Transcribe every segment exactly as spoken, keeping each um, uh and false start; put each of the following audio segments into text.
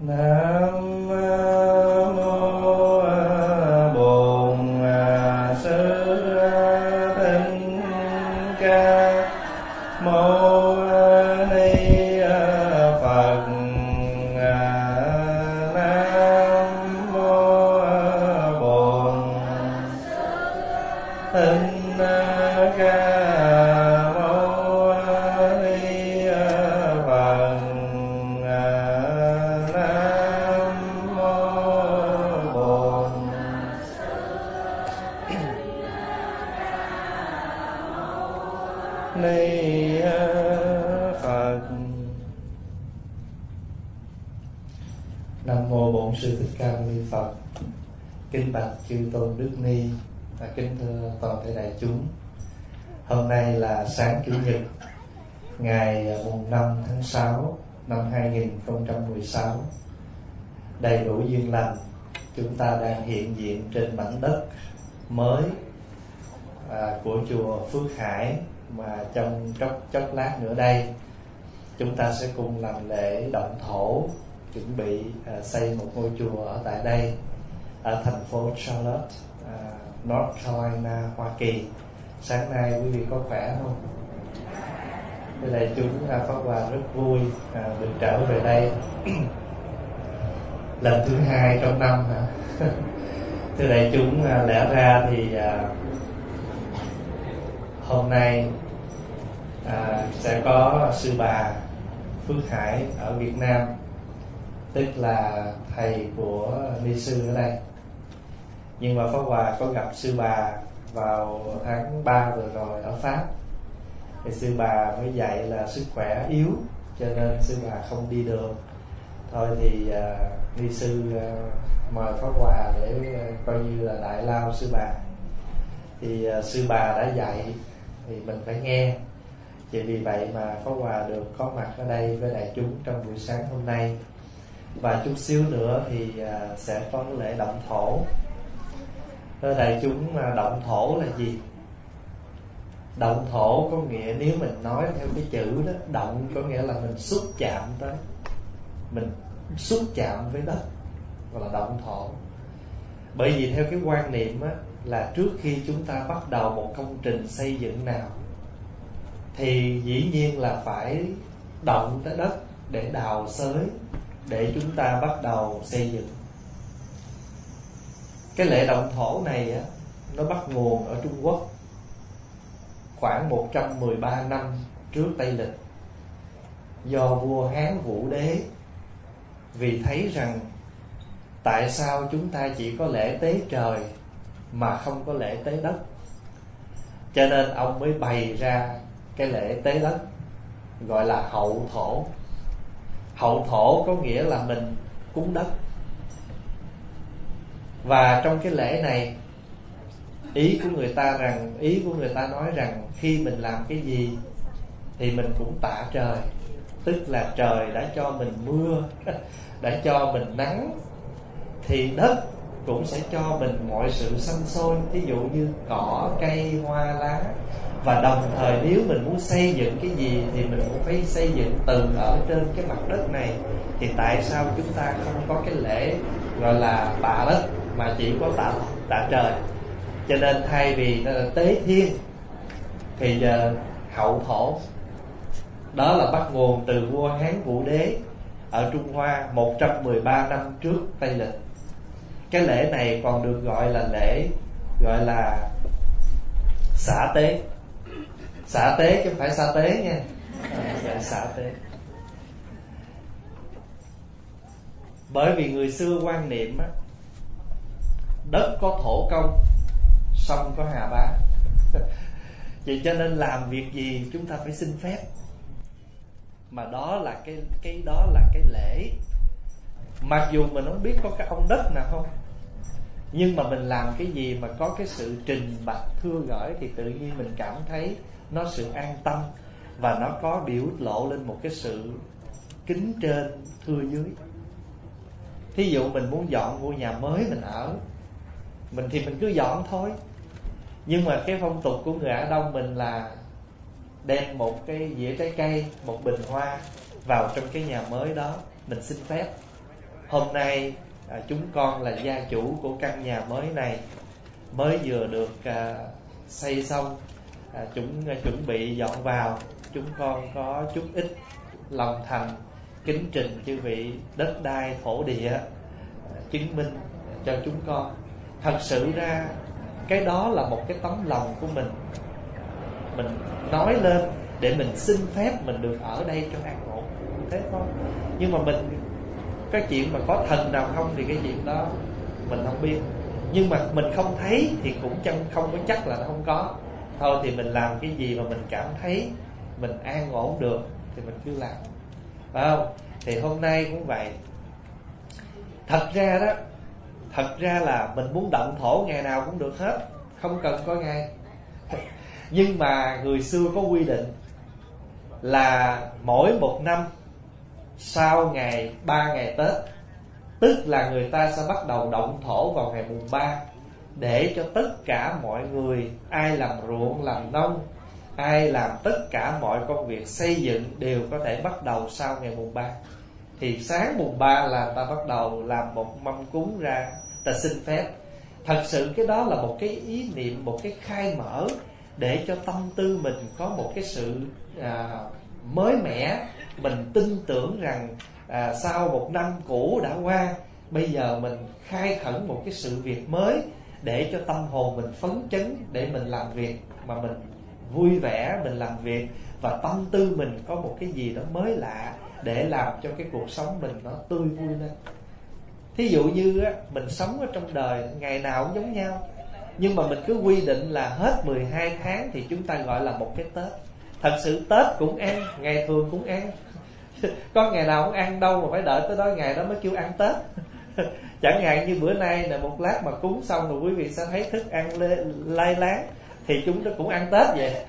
Nam mô Bổn Sư Thích Ca Mâu Ni Phật. Nam mô Bổn Sư Thích Ca. Kính bạch chư tôn đức ni, và kính thưa toàn thể đại chúng. Hôm nay là sáng chủ nhật, ngày mùng năm tháng sáu năm hai nghìn không trăm mười sáu. Đầy đủ duyên lành, chúng ta đang hiện diện trên mảnh đất mới của chùa Phước Hải, mà trong chốc chốc lát nữa đây chúng ta sẽ cùng làm lễ động thổ, chuẩn bị xây một ngôi chùa ở tại đây, ở thành phố Charlotte, uh, North Carolina, Hoa Kỳ. Sáng nay quý vị có khỏe không? Đây là chúng ta Pháp Hòa rất vui uh, được trở về đây lần thứ hai trong năm. Thưa đại chúng, uh, lẽ ra thì uh, hôm nay uh, sẽ có sư bà Phước Hải ở Việt Nam, tức là thầy của ni sư ở đây. Nhưng mà Pháp Hòa có gặp sư bà vào tháng ba vừa rồi ở Pháp, thì sư bà mới dạy là sức khỏe yếu cho nên sư bà không đi được. Thôi thì uh, ni sư uh, mời Pháp Hòa để uh, coi như là đại lao sư bà. Thì uh, sư bà đã dạy thì mình phải nghe. Chỉ vì vậy mà Pháp Hòa được có mặt ở đây với đại chúng trong buổi sáng hôm nay. Và chút xíu nữa thì uh, sẽ có lễ động thổ. Thưa đại chúng, động thổ là gì? Động thổ có nghĩa, nếu mình nói theo cái chữ đó, động có nghĩa là mình xúc chạm tới, mình xúc chạm với đất, gọi là động thổ. Bởi vì theo cái quan niệm á, là trước khi chúng ta bắt đầu một công trình xây dựng nào thì dĩ nhiên là phải động tới đất để đào xới, để chúng ta bắt đầu xây dựng. Cái lễ động thổ này á, nó bắt nguồn ở Trung Quốc khoảng một trăm mười ba năm trước Tây Lịch, do vua Hán Vũ Đế vì thấy rằng tại sao chúng ta chỉ có lễ tế trời mà không có lễ tế đất, cho nên ông mới bày ra cái lễ tế đất gọi là hậu thổ. Hậu thổ có nghĩa là mình cúng đất. Và trong cái lễ này, ý của người ta rằng ý của người ta nói rằng khi mình làm cái gì thì mình cũng tạ trời, tức là trời đã cho mình mưa, đã cho mình nắng, thì đất cũng sẽ cho mình mọi sự xanh xôi, ví dụ như cỏ, cây, hoa, lá. Và đồng thời nếu mình muốn xây dựng cái gì thì mình cũng phải xây dựng từ ở trên cái mặt đất này. Thì tại sao chúng ta không có cái lễ gọi là tạ đất mà chỉ có tạ, tạ trời? Cho nên thay vì tế thiên thì giờ hậu thổ. Đó là bắt nguồn từ vua Hán Vũ Đế ở Trung Hoa một trăm mười ba năm trước Tây Lịch. Cái lễ này còn được gọi là lễ gọi là xả tế. Xả tế chứ không phải xả tế nha. À, xả tế. Bởi vì người xưa quan niệm á, đất có thổ công, sông có Hà Bá. Vậy cho nên làm việc gì chúng ta phải xin phép. Mà đó là cái cái đó là cái lễ. Mặc dù mình không biết có cái ông đất nào không, nhưng mà mình làm cái gì mà có cái sự trình bạch thưa gửi thì tự nhiên mình cảm thấy nó sự an tâm, và nó có biểu lộ lên một cái sự kính trên thưa dưới. Thí dụ mình muốn dọn ngôi nhà mới mình ở, mình thì mình cứ dọn thôi. Nhưng mà cái phong tục của người Á Đông mình là đem một cái dĩa trái cây, một bình hoa vào trong cái nhà mới đó, mình xin phép. Hôm nay à, chúng con là gia chủ của căn nhà mới này, mới vừa được à, xây xong, à, chúng à, chuẩn bị dọn vào. Chúng con có chút ít lòng thành kính trình chư vị đất đai thổ địa, à, chứng minh cho chúng con. Thật sự ra cái đó là một cái tấm lòng của mình, mình nói lên để mình xin phép mình được ở đây cho an ổn, thế thôi. Nhưng mà mình, cái chuyện mà có thần nào không thì cái chuyện đó mình không biết, nhưng mà mình không thấy thì cũng chẳng không có chắc là nó không có. Thôi thì mình làm cái gì mà mình cảm thấy mình an ổn được thì mình cứ làm, phải không? Thì hôm nay cũng vậy. Thật ra đó, thật ra là mình muốn động thổ ngày nào cũng được hết, không cần có ngày. Nhưng mà người xưa có quy định là mỗi một năm sau ngày ba ngày Tết, tức là người ta sẽ bắt đầu động thổ vào ngày mùng ba, để cho tất cả mọi người, ai làm ruộng làm nông, ai làm tất cả mọi công việc xây dựng đều có thể bắt đầu sau ngày mùng ba. Thì sáng mùng ba là ta bắt đầu làm một mâm cúng ra, ta xin phép. Thật sự cái đó là một cái ý niệm, một cái khai mở để cho tâm tư mình có một cái sự à, mới mẻ. Mình tin tưởng rằng à, sau một năm cũ đã qua, bây giờ mình khai khẩn một cái sự việc mới để cho tâm hồn mình phấn chấn, để mình làm việc mà mình vui vẻ, mình làm việc và tâm tư mình có một cái gì đó mới lạ để làm cho cái cuộc sống mình nó tươi vui lên. Thí dụ như á, mình sống ở trong đời ngày nào cũng giống nhau, nhưng mà mình cứ quy định là hết mười hai tháng thì chúng ta gọi là một cái Tết. Thật sự Tết cũng ăn, ngày thường cũng ăn, có ngày nào cũng ăn đâu mà phải đợi tới đó ngày đó mới kêu ăn Tết. Chẳng hạn như bữa nay là một lát mà cúng xong rồi quý vị sẽ thấy thức ăn lai láng, thì chúng nó cũng ăn Tết vậy.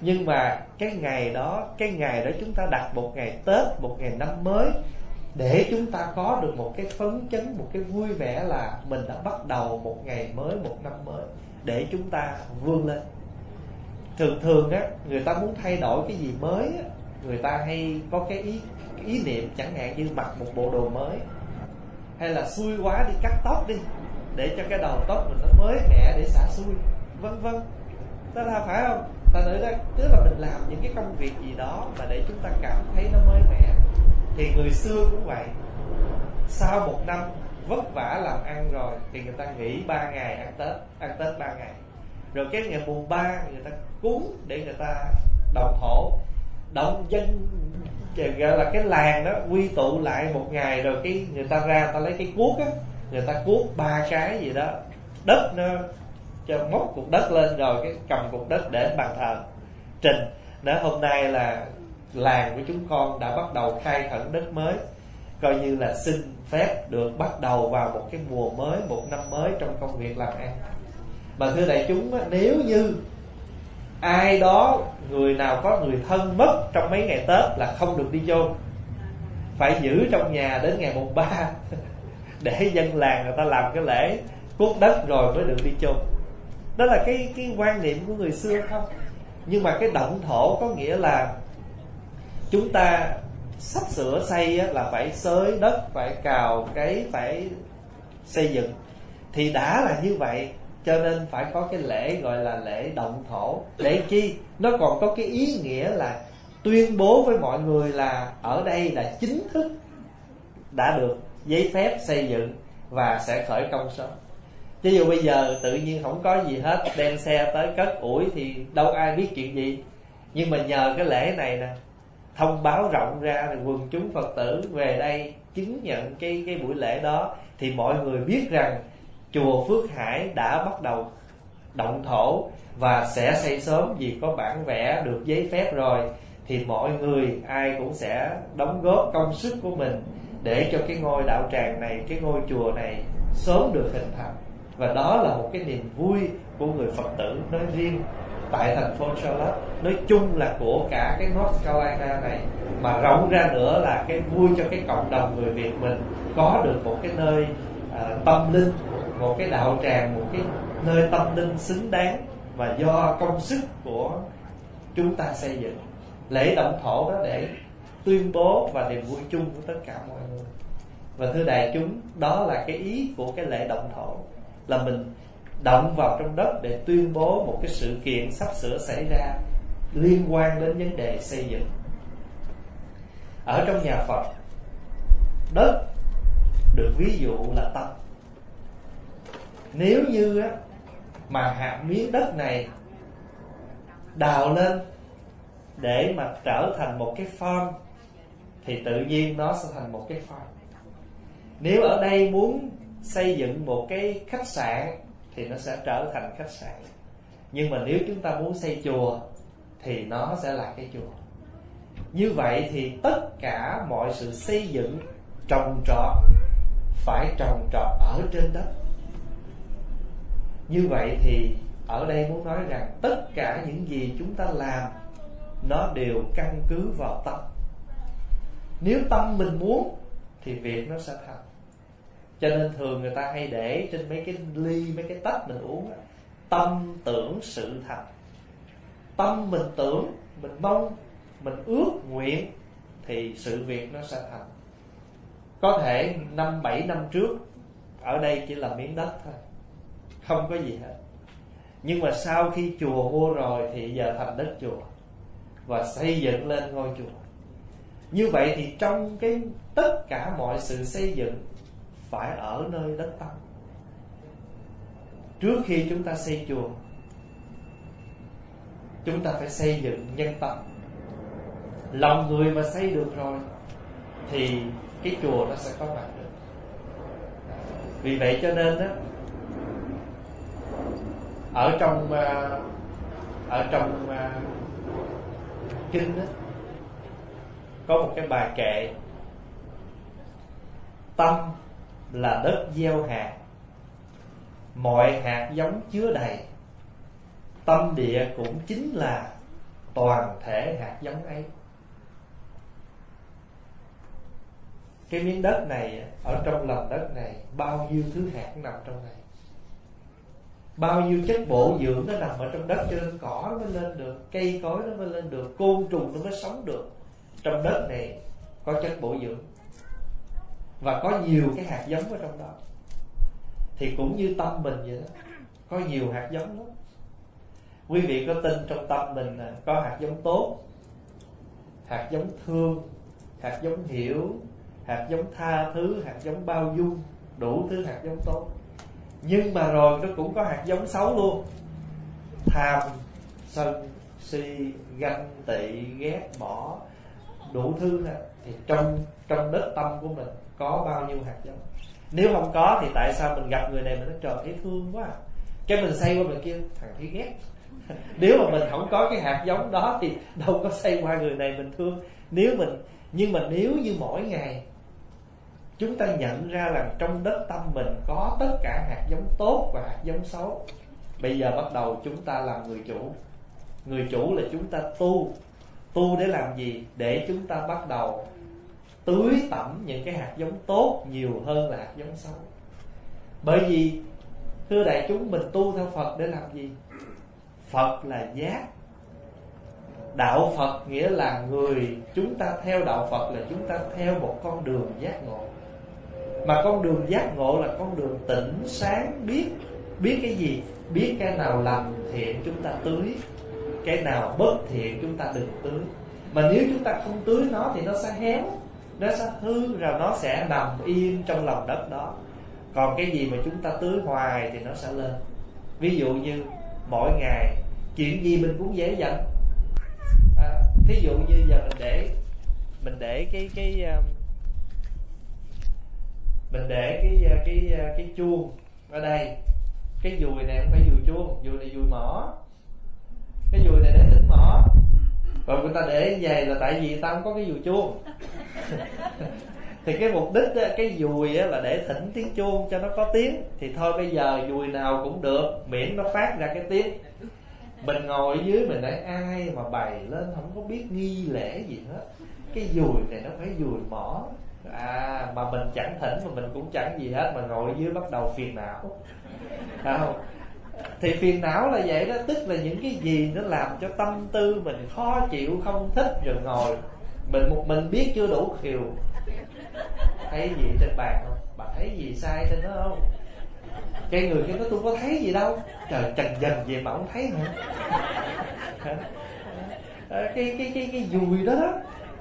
Nhưng mà cái ngày đó, cái ngày đó chúng ta đặt một ngày Tết, một ngày năm mới, để chúng ta có được một cái phấn chấn, một cái vui vẻ là mình đã bắt đầu một ngày mới, một năm mới, để chúng ta vươn lên. Thường thường á, người ta muốn thay đổi cái gì mới á, người ta hay có cái ý, ý niệm, chẳng hạn như mặc một bộ đồ mới, hay là xui quá đi cắt tóc đi để cho cái đầu tóc mình nó mới mẻ để xả xui, vân vân. Đó là phải không? Ta nói đó, tức là mình làm những cái công việc gì đó mà để chúng ta cảm thấy nó mới mẻ. Thì người xưa cũng vậy, sau một năm vất vả làm ăn rồi thì người ta nghỉ ba ngày ăn Tết, ăn Tết ba ngày. Rồi cái ngày mùng ba người ta cúng để người ta động thổ, động dân, gọi là cái làng đó quy tụ lại một ngày, rồi cái người ta ra người ta lấy cái cuốc á, người ta cuốc ba cái gì đó, đất nó cho móc cục đất lên rồi cái cầm cục đất để bàn thờ trình. Để hôm nay là làng của chúng con đã bắt đầu khai khẩn đất mới, coi như là xin phép được bắt đầu vào một cái mùa mới, một năm mới trong công việc làm ăn. Mà thưa đại chúng, nếu như ai đó, người nào có người thân mất trong mấy ngày Tết là không được đi chôn, phải giữ trong nhà đến ngày mùng ba để dân làng người ta làm cái lễ cuốc đất rồi mới được đi chôn. Đó là cái, cái quan niệm của người xưa không. Nhưng mà cái động thổ có nghĩa là chúng ta sắp sửa xây là phải xới đất, phải cào cấy, phải xây dựng. Thì đã là như vậy cho nên phải có cái lễ gọi là lễ động thổ. Để chi? Nó còn có cái ý nghĩa là tuyên bố với mọi người là ở đây là chính thức đã được giấy phép xây dựng và sẽ khởi công sớm. Ví dụ bây giờ tự nhiên không có gì hết, đem xe tới cất ủi thì đâu ai biết chuyện gì. Nhưng mà nhờ cái lễ này nè, thông báo rộng ra thì quần chúng Phật tử về đây chứng nhận cái, cái buổi lễ đó, thì mọi người biết rằng chùa Phước Hải đã bắt đầu động thổ và sẽ xây sớm, vì có bản vẽ được giấy phép rồi. Thì mọi người ai cũng sẽ đóng góp công sức của mình để cho cái ngôi đạo tràng này, cái ngôi chùa này sớm được hình thành. Và đó là một cái niềm vui của người Phật tử nói riêng tại thành phố Charlotte, nói chung là của cả cái North Carolina này, mà rộng ra nữa là cái vui cho cái cộng đồng người Việt mình có được một cái nơi uh, tâm linh, một cái đạo tràng, một cái nơi tâm linh xứng đáng và do công sức của chúng ta xây dựng. Lễ động thổ đó để tuyên bố và niềm vui chung của tất cả mọi người. Và thưa đại chúng, đó là cái ý của cái lễ động thổ, là mình động vào trong đất để tuyên bố một cái sự kiện sắp sửa xảy ra liên quan đến vấn đề xây dựng. Ở trong nhà Phật, đất được ví dụ là tâm. Nếu như á, mà hạt miếng đất này đào lên để mà trở thành một cái farm thì tự nhiên nó sẽ thành một cái farm. Nếu ở đây muốn xây dựng một cái khách sạn thì nó sẽ trở thành khách sạn. Nhưng mà nếu chúng ta muốn xây chùa thì nó sẽ là cái chùa. Như vậy thì tất cả mọi sự xây dựng, trồng trọt phải trồng trọt ở trên đất. Như vậy thì ở đây muốn nói rằng tất cả những gì chúng ta làm nó đều căn cứ vào tâm. Nếu tâm mình muốn thì việc nó sẽ thành. Cho nên thường người ta hay để trên mấy cái ly, mấy cái tách mình uống đó, tâm tưởng sự thành. Tâm mình tưởng, mình mong, mình ước nguyện thì sự việc nó sẽ thành. Có thể năm bảy năm trước ở đây chỉ là miếng đất thôi, không có gì hết. Nhưng mà sau khi chùa mua rồi thì giờ thành đất chùa và xây dựng lên ngôi chùa. Như vậy thì trong cái tất cả mọi sự xây dựng phải ở nơi đất tâm. Trước khi chúng ta xây chùa, chúng ta phải xây dựng nhân tâm. Lòng người mà xây được rồi thì cái chùa nó sẽ có mặt được. Vì vậy cho nên đó, ở trong ở trong kinh đó, có một cái bài kệ: tâm là đất gieo hạt, mọi hạt giống chứa đầy, tâm địa cũng chính là toàn thể hạt giống ấy. Cái miếng đất này, ở trong lòng đất này, bao nhiêu thứ hạt nằm trong này, bao nhiêu chất bổ dưỡng nó nằm ở trong đất, cho nên cỏ nó mới lên được, cây cối nó mới lên được, côn trùng nó mới sống được. Trong đất này có chất bổ dưỡng và có nhiều cái hạt giống ở trong đó. Thì cũng như tâm mình vậy đó, có nhiều hạt giống lắm. Quý vị có tin trong tâm mình có hạt giống tốt, hạt giống thương, hạt giống hiểu, hạt giống tha thứ, hạt giống bao dung, đủ thứ hạt giống tốt. Nhưng mà rồi nó cũng có hạt giống xấu luôn: tham, sân, si, ganh tị, ghét bỏ, đủ thứ này. Thì trong trong đất tâm của mình có bao nhiêu hạt giống? Nếu không có thì tại sao mình gặp người này mình nói trời thấy thương quá, cái mình xây qua người kia thằng thấy ghét. Nếu mà mình không có cái hạt giống đó thì đâu có xây qua người này mình thương. Nếu mình nhưng mà nếu như mỗi ngày chúng ta nhận ra là trong đất tâm mình có tất cả hạt giống tốt và hạt giống xấu. Bây giờ bắt đầu chúng ta làm người chủ. Người chủ là chúng ta tu. Tu để làm gì? Để chúng ta bắt đầu tưới tẩm những cái hạt giống tốt nhiều hơn là hạt giống xấu. Bởi vì thưa đại chúng, mình tu theo Phật để làm gì? Phật là giác. Đạo Phật nghĩa là người chúng ta theo đạo Phật là chúng ta theo một con đường giác ngộ. Mà con đường giác ngộ là con đường tỉnh sáng, biết biết cái gì? Biết cái nào lành thiện chúng ta tưới, cái nào bất thiện chúng ta đừng tưới. Mà nếu chúng ta không tưới nó thì nó sẽ héo, nó sẽ hư, rồi nó sẽ nằm yên trong lòng đất đó. Còn cái gì mà chúng ta tưới hoài thì nó sẽ lên. Ví dụ như mỗi ngày chuyện gì mình cũng dễ dành. À, thí dụ như giờ mình để mình để cái cái mình để cái cái cái, cái chuông ở đây. Cái dùi này không phải dùi chuông, dùi này dùi mỏ. Cái dùi này để tỉnh mỏ. Rồi người ta để về là tại vì người ta không có cái dùi chuông. Thì cái mục đích á, cái dùi á, là để thỉnh tiếng chuông cho nó có tiếng. Thì thôi bây giờ dùi nào cũng được, miễn nó phát ra cái tiếng. Mình ngồi dưới mình nói ai mà bày lên không có biết nghi lễ gì hết, cái dùi này nó phải dùi mỏ. À, mà mình chẳng thỉnh mà mình cũng chẳng gì hết, mà ngồi dưới bắt đầu phiền não. Phải không? Thì phiền não là vậy đó, tức là những cái gì nó làm cho tâm tư mình khó chịu, không thích, rồi ngồi mình một mình biết chưa đủ khiều. thấy gì trên bàn không? Bà thấy gì sai trên đó không? Cái người kia nói tôi có thấy gì đâu. Trời, trần dần gì mà không thấy hả? À, cái cái cái cái dùi đó,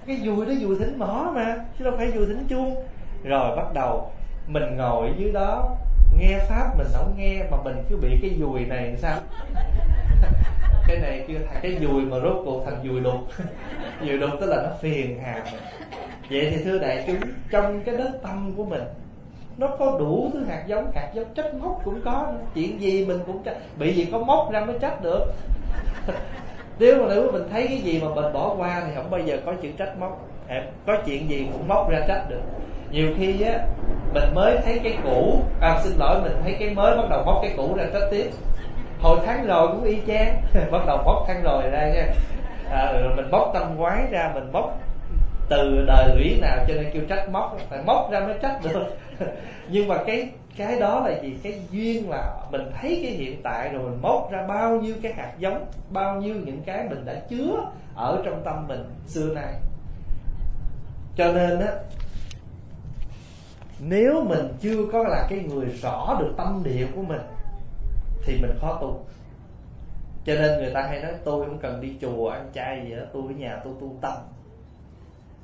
cái dùi đó dùi thính mỏ mà, chứ đâu phải dùi thính chuông. Rồi bắt đầu mình ngồi dưới đó nghe pháp mình không nghe mà mình cứ bị cái dùi này làm sao? Cái này kêu thành cái dùi mà rốt cuộc thành dùi đục. Dùi đục tức là nó phiền hà mình. Vậy thì thưa đại chúng, trong cái đất tâm của mình nó có đủ thứ hạt giống, hạt giống trách móc cũng có nữa. Chuyện gì mình cũng trách, bị gì có móc ra mới trách được. Nếu mà nếu mình thấy cái gì mà mình bỏ qua thì không bao giờ có chuyện trách móc. Có chuyện gì cũng móc ra trách được. Nhiều khi á mình mới thấy cái cũ, à xin lỗi mình thấy cái mới bắt đầu móc cái cũ ra trách tiếp. Hồi tháng rồi cũng y chang. Bắt đầu móc tháng rồi ra nha. À, rồi mình móc tâm quái ra, mình móc từ đời lũy nào, cho nên kêu trách móc, phải móc ra mới trách được. Nhưng mà cái cái đó là gì? Cái duyên là mình thấy cái hiện tại rồi mình móc ra bao nhiêu cái hạt giống, bao nhiêu những cái mình đã chứa ở trong tâm mình xưa nay. Cho nên á, nếu mình chưa có là cái người rõ được tâm địa của mình thì mình khó tu. Cho nên người ta hay nói tôi không cần đi chùa ăn chay gì đó, tôi ở nhà tôi tu tâm.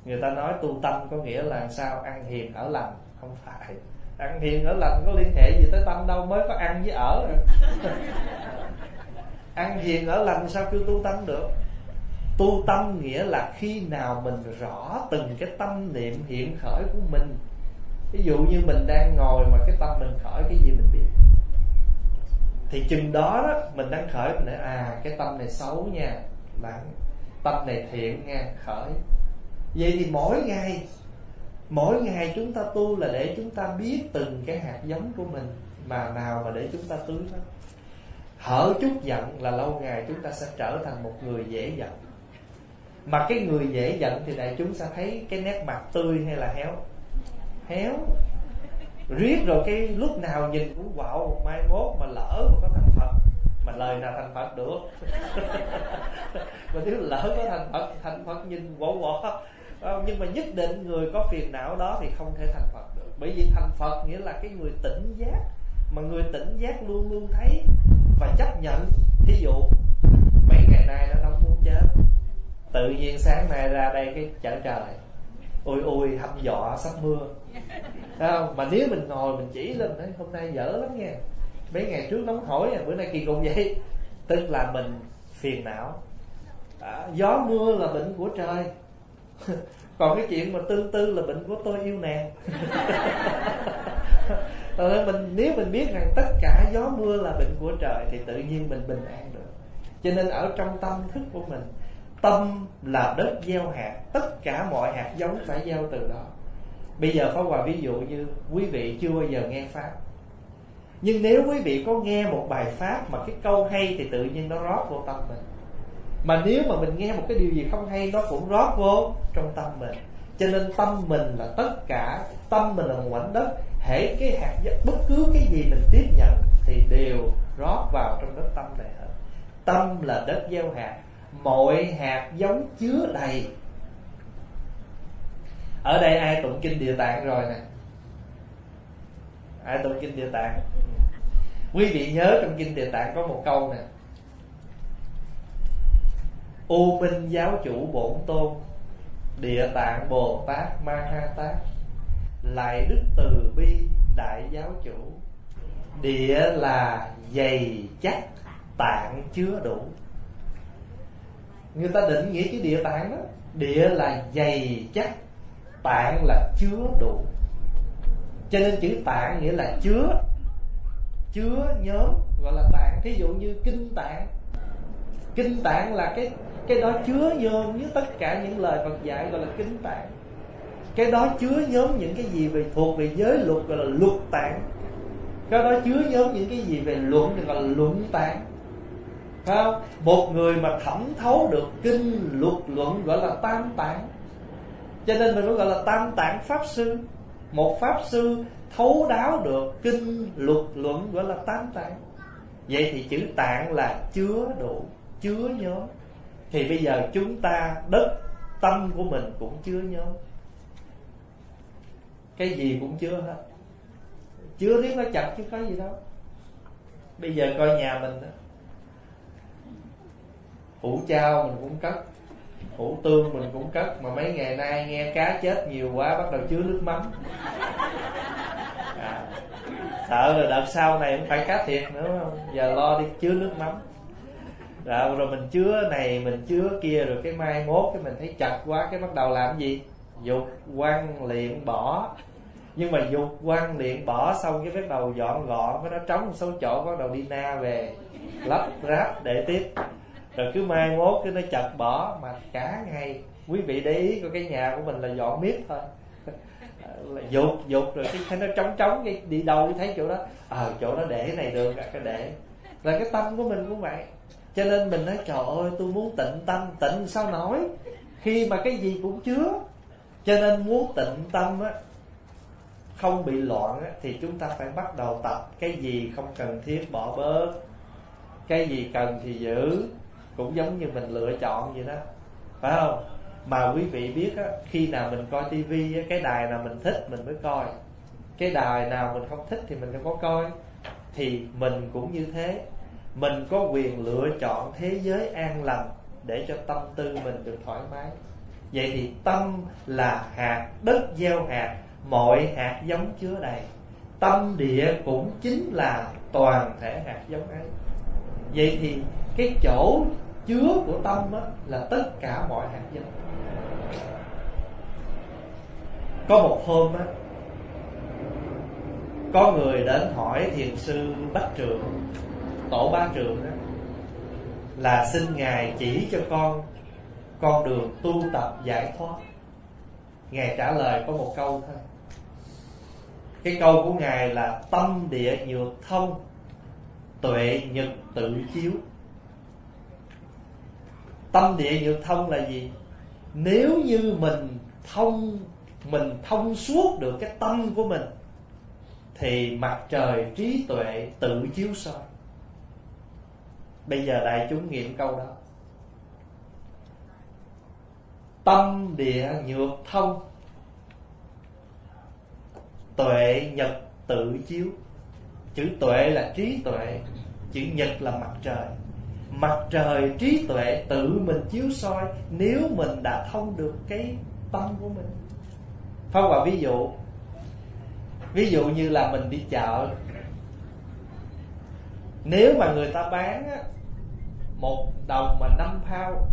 Người ta nói tu tâm có nghĩa là sao? Ăn hiền ở lành. Không phải, ăn hiền ở lành có liên hệ gì tới tâm đâu, mới có ăn với ở. Ăn hiền ở lành sao kêu tu tâm được? Tu tâm nghĩa là khi nào mình rõ từng cái tâm niệm hiện khởi của mình. Ví dụ như mình đang ngồi mà cái tâm mình khởi cái gì mình biết, thì chừng đó, đó mình đang khởi mình nói à cái tâm này xấu nha, lặng. Tâm này thiện nha, khởi. Vậy thì mỗi ngày, mỗi ngày chúng ta tu là để chúng ta biết từng cái hạt giống của mình. Mà nào mà để chúng ta tưới nó. Hở chút giận là lâu ngày chúng ta sẽ trở thành một người dễ giận. Mà cái người dễ giận thì đại chúng sẽ thấy cái nét mặt tươi hay là héo? Héo. Riết rồi cái lúc nào nhìn cũng quạo, mai mốt mà lỡ mà có thành Phật, mà lời nào thành Phật được. Mà nếu lỡ có thành Phật, thành Phật nhìn quạo quọ. Nhưng mà nhất định người có phiền não đó thì không thể thành Phật được. Bởi vì thành Phật nghĩa là cái người tỉnh giác. Mà người tỉnh giác luôn luôn thấy và chấp nhận. Thí dụ mấy ngày nay nó nóng muốn chết, tự nhiên sáng nay ra đây cái chở trời ôi ôi hăm dọa sắp mưa. Thấy không? Mà nếu mình ngồi mình chỉ lên thấy hôm nay dở lắm nha, mấy ngày trước nóng hổi à, bữa nay kỳ cục vậy. Tức là mình phiền não à, gió mưa là bệnh của trời. Còn cái chuyện mà tương tư là bệnh của tôi yêu nàng. Mình, nếu mình biết rằng tất cả gió mưa là bệnh của trời thì tự nhiên mình bình an được. Cho nên ở trong tâm thức của mình, tâm là đất gieo hạt, tất cả mọi hạt giống phải gieo từ đó. Bây giờ Pháp Hòa ví dụ như quý vị chưa bao giờ nghe Pháp, nhưng nếu quý vị có nghe một bài Pháp mà cái câu hay thì tự nhiên nó rót vô tâm mình. Mà nếu mà mình nghe một cái điều gì không hay, nó cũng rót vô trong tâm mình. Cho nên tâm mình là tất cả, tâm mình là mảnh đất. Hễ cái hạt giống, bất cứ cái gì mình tiếp nhận thì đều rót vào trong đất tâm này hết. Tâm là đất gieo hạt, mọi hạt giống chứa đầy. Ở đây ai tụng kinh Địa Tạng rồi nè? Ai tụng kinh Địa Tạng? Quý vị nhớ trong kinh Địa Tạng có một câu nè: U Minh Giáo Chủ Bổn Tôn, Địa Tạng Bồ Tát Ma Ha Tát, lại đức từ bi đại giáo chủ. Địa là dày chắc, tạng chứa đủ. Người ta định nghĩa cái địa tạng đó, địa là dày chắc, tạng là chứa đủ. Cho nên chữ tạng nghĩa là chứa, chứa nhóm gọi là tạng. Thí dụ như kinh tạng, kinh tạng là cái cái đó chứa vô như tất cả những lời Phật dạy gọi là kinh tạng. Cái đó chứa nhóm những cái gì về thuộc về giới luật gọi là luật tạng. Cái đó chứa nhóm những cái gì về luận thì gọi là luận tạng. Phải không? Một người mà thẩm thấu được kinh luật luận gọi là tam tạng. Cho nên mình cũng gọi là tam tạng pháp sư. Một pháp sư thấu đáo được kinh luật luận gọi là tam tạng. Vậy thì chữ tạng là chứa đủ, chứa nhóm. Thì bây giờ chúng ta đất tâm của mình cũng chứa nhóm. Cái gì cũng chưa hết, chưa tiếng nó chặt chứ có gì đâu. Bây giờ coi nhà mình đó, hủ chao mình cũng cất, hủ tương mình cũng cất, mà mấy ngày nay nghe cá chết nhiều quá bắt đầu chứa nước mắm à, sợ là đợt sau này cũng phải cá thiệt nữa không? Giờ lo đi chứa nước mắm. Rồi, rồi mình chứa này mình chứa kia, rồi cái mai mốt cái mình thấy chặt quá cái bắt đầu làm gì? Dục quăng liệm bỏ. Nhưng mà dục quăng liệm bỏ xong cái bắt đầu dọn gọn, cái nó trống một số chỗ bắt đầu đi na về lắp ráp để tiếp. Rồi cứ mai mốt cái nó chặt bỏ. Mà cả ngày quý vị để ý coi cái nhà của mình là dọn miết thôi, dục dục rồi cái nó trống trống, cái đi đâu cái thấy chỗ đó, ờ à, chỗ đó để này được à, cái để. Là cái tâm của mình cũng vậy. Cho nên mình nói trời ơi tôi muốn tịnh tâm, tịnh sao nổi khi mà cái gì cũng chứa. Cho nên muốn tịnh tâm á, không bị loạn á, thì chúng ta phải bắt đầu tập cái gì không cần thiết bỏ bớt, cái gì cần thì giữ. Cũng giống như mình lựa chọn vậy đó, phải không? Mà quý vị biết á, khi nào mình coi tivi á, cái đài nào mình thích mình mới coi, cái đài nào mình không thích thì mình không có coi. Thì mình cũng như thế, mình có quyền lựa chọn thế giới an lành để cho tâm tư mình được thoải mái. Vậy thì tâm là hạt, đất gieo hạt, mọi hạt giống chứa đầy. Tâm địa cũng chính là toàn thể hạt giống ấy. Vậy thì cái chỗ chứa của tâm á, là tất cả mọi hạt giống. Có một hôm á, có người đến hỏi thiền sư Bách Trượng, tổ Ba Trượng á, là xin ngài chỉ cho con con đường tu tập giải thoát. Ngài trả lời có một câu thôi. Cái câu của ngài là tâm địa nhược thông, tuệ nhật tự chiếu. Tâm địa nhược thông là gì? Nếu như mình thông mình thông suốt được cái tâm của mình thì mặt trời trí tuệ tự chiếu soi. Bây giờ đại chúng nghiệm câu đó. Tâm địa nhược thông, tuệ nhật tự chiếu. Chữ tuệ là trí tuệ, chữ nhật là mặt trời. Mặt trời trí tuệ tự mình chiếu soi nếu mình đã thông được cái tâm của mình. Phong vào ví dụ, ví dụ như là mình đi chợ, nếu mà người ta bán một đồng mà năm phao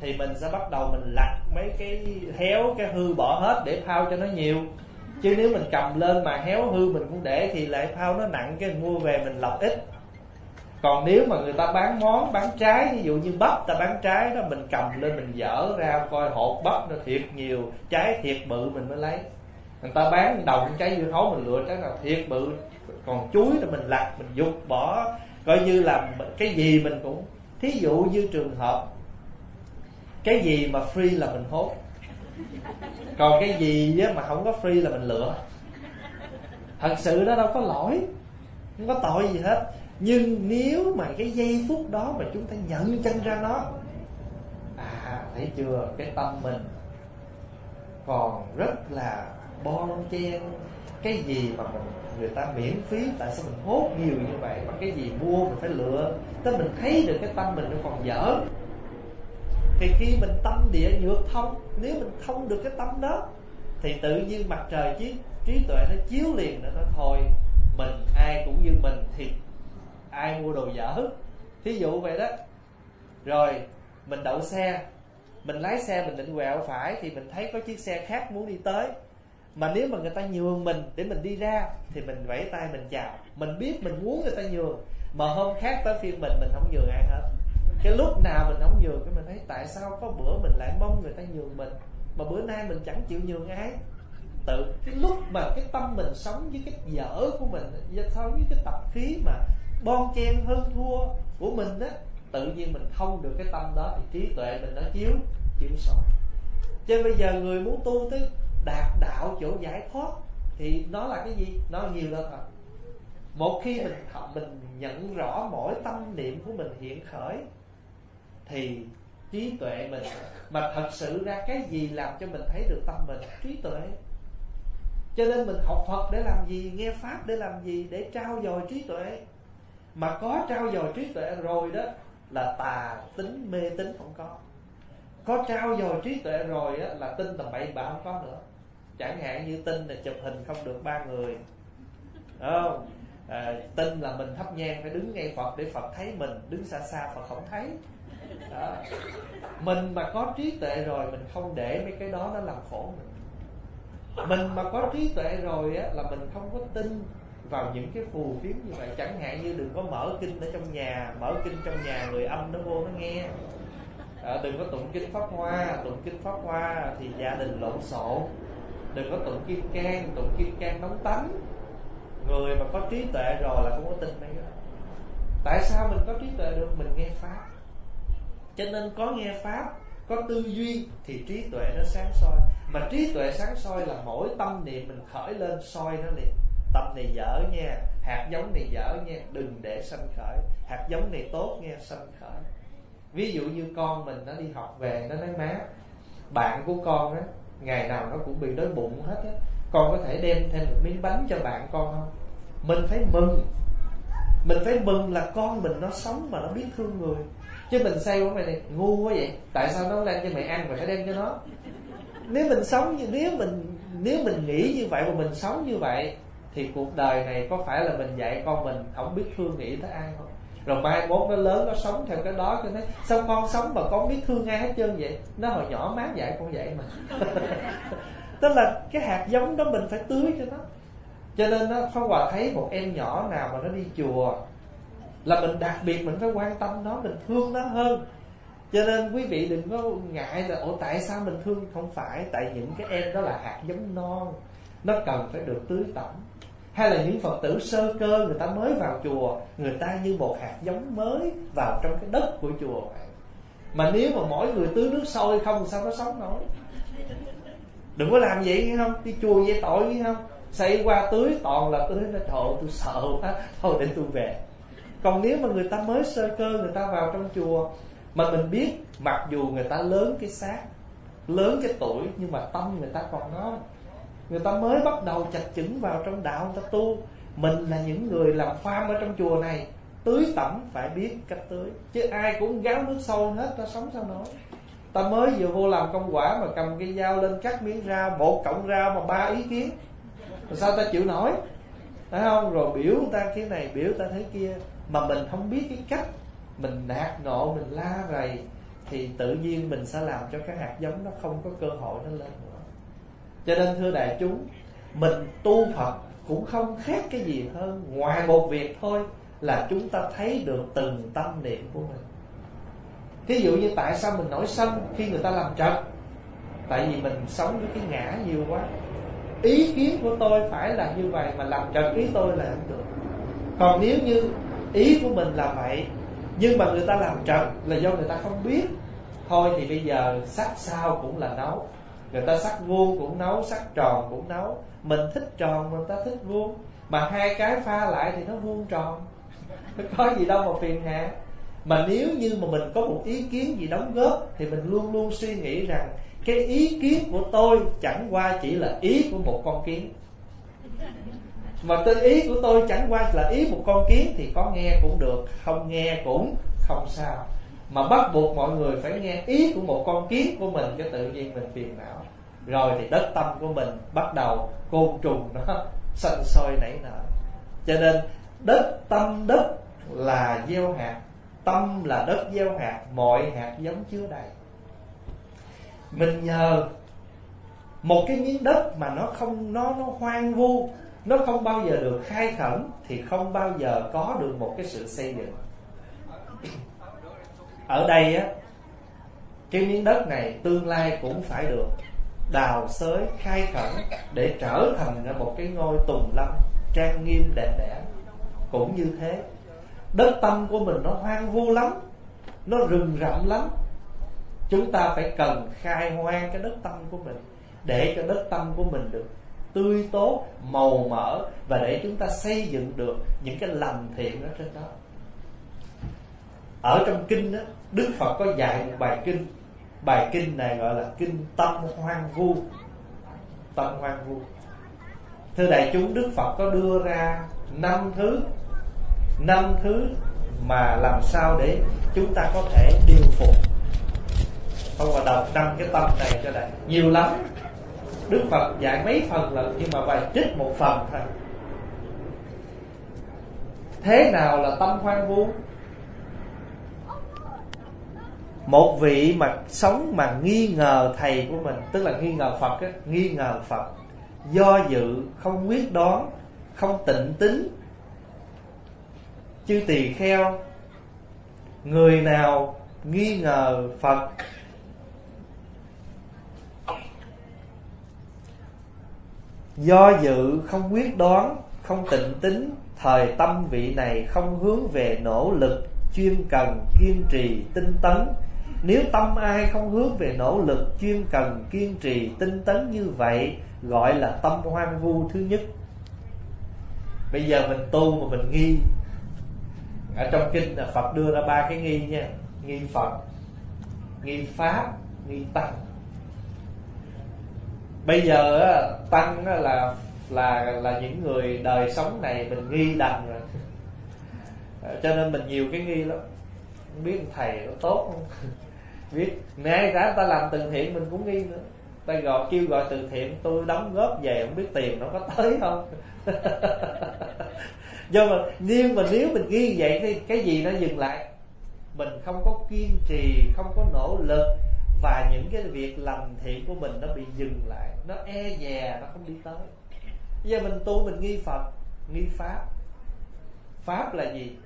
thì mình sẽ bắt đầu mình lặt mấy cái héo cái hư bỏ hết để phao cho nó nhiều. Chứ nếu mình cầm lên mà héo hư mình cũng để thì lại phao nó nặng, cái mua về mình lọc ít. Còn nếu mà người ta bán món, bán trái, ví dụ như bắp ta bán trái đó, mình cầm lên mình dở ra coi hột bắp nó thiệt nhiều, trái thiệt bự mình mới lấy. Người ta bán đồng trái dưa hấu mình lựa trái nào thiệt bự, còn chuối là mình lặt, mình dục bỏ. Coi như là cái gì mình cũng, thí dụ như trường hợp cái gì mà free là mình hốt, còn cái gì mà không có free là mình lựa. Thật sự nó đâu có lỗi, không có tội gì hết. Nhưng nếu mà cái giây phút đó mà chúng ta nhận chân ra nó, à thấy chưa, cái tâm mình còn rất là bon chen. Cái gì mà mình, người ta miễn phí, tại sao mình hốt nhiều như vậy? Mà cái gì mua mình phải lựa. Tức mình thấy được cái tâm mình nó còn dở. Thì khi mình tâm địa nhược thông, nếu mình thông được cái tâm đó thì tự nhiên mặt trời trí, trí tuệ nó chiếu liền. Nó nói thôi mình ai cũng như mình thì ai mua đồ dở, thí dụ vậy đó. Rồi mình đậu xe, mình lái xe mình định quẹo phải thì mình thấy có chiếc xe khác muốn đi tới. Mà nếu mà người ta nhường mình để mình đi ra thì mình vẫy tay mình chào. Mình biết mình muốn người ta nhường, mà hôm khác tới phiên mình, mình không nhường ai hết. Cái lúc nào mình không nhường cái mình thấy tại sao có bữa mình lại mong người ta nhường mình mà bữa nay mình chẳng chịu nhường ai. Tự cái lúc mà cái tâm mình sống với cái dở của mình, sống với cái tập khí mà bon chen hơn thua của mình á, tự nhiên mình không được cái tâm đó thì trí tuệ mình nó chiếu chiếu soi. Chứ bây giờ người muốn tu tới đạt đạo chỗ giải thoát thì nó là cái gì? Nó nhiều lắm thôi. Một khi mình mình nhận rõ mỗi tâm niệm của mình hiện khởi thì trí tuệ mình, mà thật sự ra cái gì làm cho mình thấy được tâm mình? Trí tuệ. Cho nên mình học Phật để làm gì, nghe Pháp để làm gì? Để trau dồi trí tuệ. Mà có trau dồi trí tuệ rồi đó là tà tính mê tín không có. Có trau dồi trí tuệ rồi đó, là tin tầm bậy bạ không có nữa. Chẳng hạn như tin là chụp hình không được ba người, đúng không? À, tin là mình thắp nhang phải đứng ngay Phật để Phật thấy mình, đứng xa xa Phật không thấy đó. Mình mà có trí tuệ rồi mình không để mấy cái đó nó làm khổ mình. Mình mà có trí tuệ rồi á, là mình không có tin vào những cái phù phiếm như vậy. Chẳng hạn như đừng có mở kinh ở trong nhà. Mở kinh trong nhà người âm nó vô nó nghe. à, Đừng có tụng kinh Pháp Hoa. Tụng kinh Pháp Hoa thì gia đình lộn xộn. Đừng có tụng Kim Cang. Tụng Kim Cang nóng tánh. Người mà có trí tuệ rồi là không có tin mấy cái đó. Tại sao mình có trí tuệ được? Mình nghe Pháp. Cho nên có nghe Pháp, có tư duy thì trí tuệ nó sáng soi. Mà trí tuệ sáng soi là mỗi tâm niệm mình khởi lên soi nó liền. Tâm này dở nha, hạt giống này dở nha, đừng để sanh khởi. Hạt giống này tốt nha, sanh khởi. Ví dụ như con mình nó đi học về, nó nói má, bạn của con á, ngày nào nó cũng bị đói bụng hết á, con có thể đem thêm một miếng bánh cho bạn con không? Mình phải mừng. Mình phải mừng là con mình nó sống mà nó biết thương người. Chứ mình say quá mày này, ngu quá vậy. Tại sao nó đem cho mày ăn mà phải đem cho nó? Nếu mình sống như, nếu mình nếu mình nghĩ như vậy và mình sống như vậy thì cuộc đời này có phải là mình dạy con mình không biết thương nghĩ tới ai không? Rồi mai mốt nó lớn nó sống theo cái đó, cho nên sao con sống mà con biết thương ai hết trơn vậy? Nó hồi nhỏ má dạy con vậy mà. Tức là cái hạt giống đó mình phải tưới cho nó. Cho nên nó Pháp Hòa thấy một em nhỏ nào mà nó đi chùa là mình đặc biệt mình phải quan tâm nó, mình thương nó hơn. Cho nên quý vị đừng có ngại là ủa tại sao mình thương, không phải. Tại những cái em đó là hạt giống non, nó cần phải được tưới tẩm. Hay là những Phật tử sơ cơ người ta mới vào chùa, người ta như một hạt giống mới vào trong cái đất của chùa. Mà nếu mà mỗi người tưới nước sôi không sao nó sống nổi. Đừng có làm vậy nghe không, đi chùa vậy tội nghe không. Xảy qua tưới toàn là tưới nó trộn, tôi sợ quá, thôi để tôi về. Còn nếu mà người ta mới sơ cơ người ta vào trong chùa, mà mình biết mặc dù người ta lớn cái xác, lớn cái tuổi, nhưng mà tâm người ta còn non. Người ta mới bắt đầu chạch chững vào trong đạo người ta tu. Mình là những người làm farm ở trong chùa này, tưới tẩm phải biết cách tưới. Chứ ai cũng gáo nước sôi hết, ta sống sao nói. Ta mới vừa vô làm công quả mà cầm cái dao lên cắt miếng rau, một cọng rau mà ba ý kiến, rồi sao ta chịu nổi, phải không? Rồi biểu ta cái này, biểu ta thế kia, mà mình không biết cái cách, mình nạt nộ, mình la rầy, thì tự nhiên mình sẽ làm cho cái hạt giống nó không có cơ hội nó lên nữa. Cho nên thưa đại chúng, mình tu Phật cũng không khác cái gì hơn, ngoài một việc thôi là chúng ta thấy được từng tâm niệm của mình. Thí dụ như tại sao mình nổi sân khi người ta làm trật? Tại vì mình sống với cái ngã nhiều quá. Ý kiến của tôi phải là như vậy, mà làm trật ý tôi là không được. Còn nếu như ý của mình là vậy, nhưng mà người ta làm trật là do người ta không biết. Thôi thì bây giờ sắc sao cũng là nấu. Người ta sắc vuông cũng nấu, sắc tròn cũng nấu. Mình thích tròn, người ta thích vuông. Mà hai cái pha lại thì nó vuông tròn. Có gì đâu mà phiền hà. Mà nếu như mà mình có một ý kiến gì đóng góp thì mình luôn luôn suy nghĩ rằng cái ý kiến của tôi chẳng qua chỉ là ý của một con kiến. Mà cái ý của tôi chẳng qua là ý một con kiến thì có nghe cũng được, không nghe cũng không sao. Mà bắt buộc mọi người phải nghe ý của một con kiến của mình, cái tự nhiên mình phiền não. Rồi thì đất tâm của mình bắt đầu côn trùng nó sanh sôi nảy nở. Cho nên đất tâm đất là gieo hạt, tâm là đất gieo hạt, mọi hạt giống chứa đầy. Mình nhờ một cái miếng đất mà nó không nó nó hoang vu, nó không bao giờ được khai khẩn thì không bao giờ có được một cái sự xây dựng. Ở đây á, cái miếng đất này tương lai cũng phải được đào xới khai khẩn để trở thành một cái ngôi tùng lâm trang nghiêm đẹp đẽ. Cũng như thế, đất tâm của mình nó hoang vu lắm, nó rừng rậm lắm. Chúng ta phải cần khai hoang cái đất tâm của mình để cho đất tâm của mình được tươi tốt, màu mỡ, và để chúng ta xây dựng được những cái lành thiện ở trên đó. Ở trong kinh đó, Đức Phật có dạy một bài kinh. Bài kinh này gọi là kinh Tâm Hoang Vu. Tâm Hoang Vu Thưa đại chúng, Đức Phật có đưa ra năm thứ năm thứ mà làm sao để chúng ta có thể điều phục. Không mà đọc năm cái tâm này cho đại, nhiều lắm. Đức Phật dạy mấy phần lần, nhưng mà bài trích một phần thôi. Thế nào là tâm hoang vu? Một vị mà sống mà nghi ngờ thầy của mình, tức là nghi ngờ Phật ấy, nghi ngờ Phật, do dự, không quyết đoán, không tịnh tín, chư tỳ kheo. Người nào nghi ngờ Phật do dự, không quyết đoán, không tịnh tín, thời tâm vị này không hướng về nỗ lực, chuyên cần, kiên trì, tinh tấn. Nếu tâm ai không hướng về nỗ lực, chuyên cần, kiên trì, tinh tấn như vậy, gọi là tâm hoang vu thứ nhất. Bây giờ mình tu mà mình nghi. Ở trong kinh là Phật đưa ra ba cái nghi nha: nghi Phật, nghi Pháp, nghi Tăng. Bây giờ Tăng là là là những người đời sống này mình nghi đành rồi, cho nên mình nhiều cái nghi lắm. Không biết thầy nó tốt không, biết nay ra ta làm từ thiện mình cũng nghi nữa. Ta gọi kêu gọi từ thiện, tôi đóng góp về không biết tiền nó có tới không. Do mà nhưng mà nếu mình nghi vậy thì cái gì nó dừng lại? Mình không có kiên trì, không có nỗ lực, và những cái việc làm thiện của mình nó bị dừng lại, nó e dè, nó không đi tới. Bây giờ mình tu mình nghi Phật, nghi Pháp. Pháp là gì?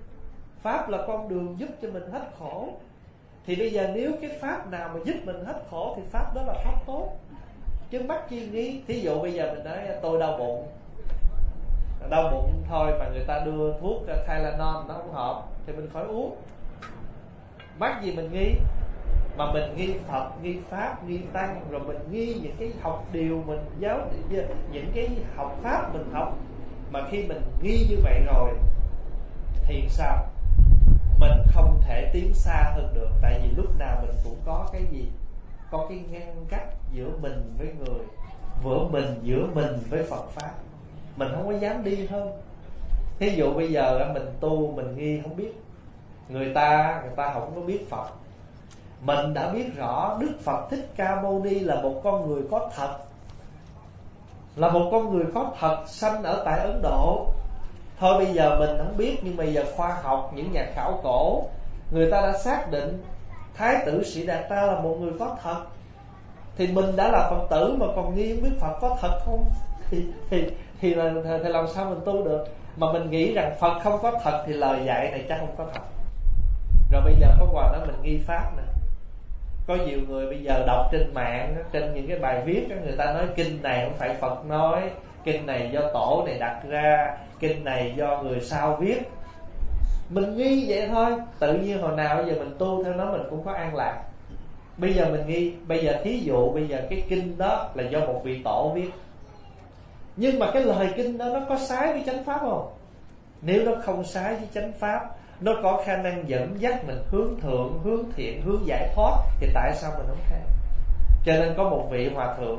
Pháp là con đường giúp cho mình hết khổ. Thì bây giờ nếu cái Pháp nào mà giúp mình hết khổ thì Pháp đó là Pháp tốt, chứ mắc chi nghi. Thí dụ bây giờ mình nói tôi đau bụng, đau bụng thôi mà người ta đưa thuốc Tylenol nó không hợp thì mình khỏi uống. Mắc gì mình nghi? Mà mình nghi Phật, nghi Pháp, nghi Tăng, rồi mình nghi những cái học điều mình giáo, những cái học Pháp mình học. Mà khi mình nghi như vậy rồi thì sao? Mình không thể tiến xa hơn được. Tại vì lúc nào mình cũng có cái gì? Có cái ngăn cách giữa mình với người, giữa mình, giữa mình với Phật Pháp. Mình không có dám đi hơn. Thí dụ bây giờ mình tu, mình nghi không biết. Người ta, người ta không có biết Phật. Mình đã biết rõ Đức Phật Thích Ca Mâu Ni là một con người có thật, là một con người có thật, sanh ở tại Ấn Độ. Thôi bây giờ mình không biết, nhưng mà giờ khoa học, những nhà khảo cổ, người ta đã xác định Thái tử Sĩ Đạt Ta là một người có thật. Thì mình đã là Phật tử mà còn nghi biết Phật có thật không thì, thì, thì, là, thì làm sao mình tu được? Mà mình nghĩ rằng Phật không có thật thì lời dạy này chắc không có thật. Rồi bây giờ có quà đó mình nghi Pháp nè. Có nhiều người bây giờ đọc trên mạng, trên những cái bài viết, người ta nói kinh này không phải Phật nói, kinh này do tổ này đặt ra, kinh này do người sau viết. Mình nghi vậy thôi. Tự nhiên hồi nào bây giờ mình tu theo nó mình cũng có an lạc. Bây giờ mình nghi. Bây giờ thí dụ bây giờ cái kinh đó là do một vị tổ viết, nhưng mà cái lời kinh đó nó có sái với chánh pháp không? Nếu nó không sái với chánh pháp, nó có khả năng dẫn dắt mình hướng thượng, hướng thiện, hướng giải thoát, thì tại sao mình không theo? Cho nên có một vị hòa thượng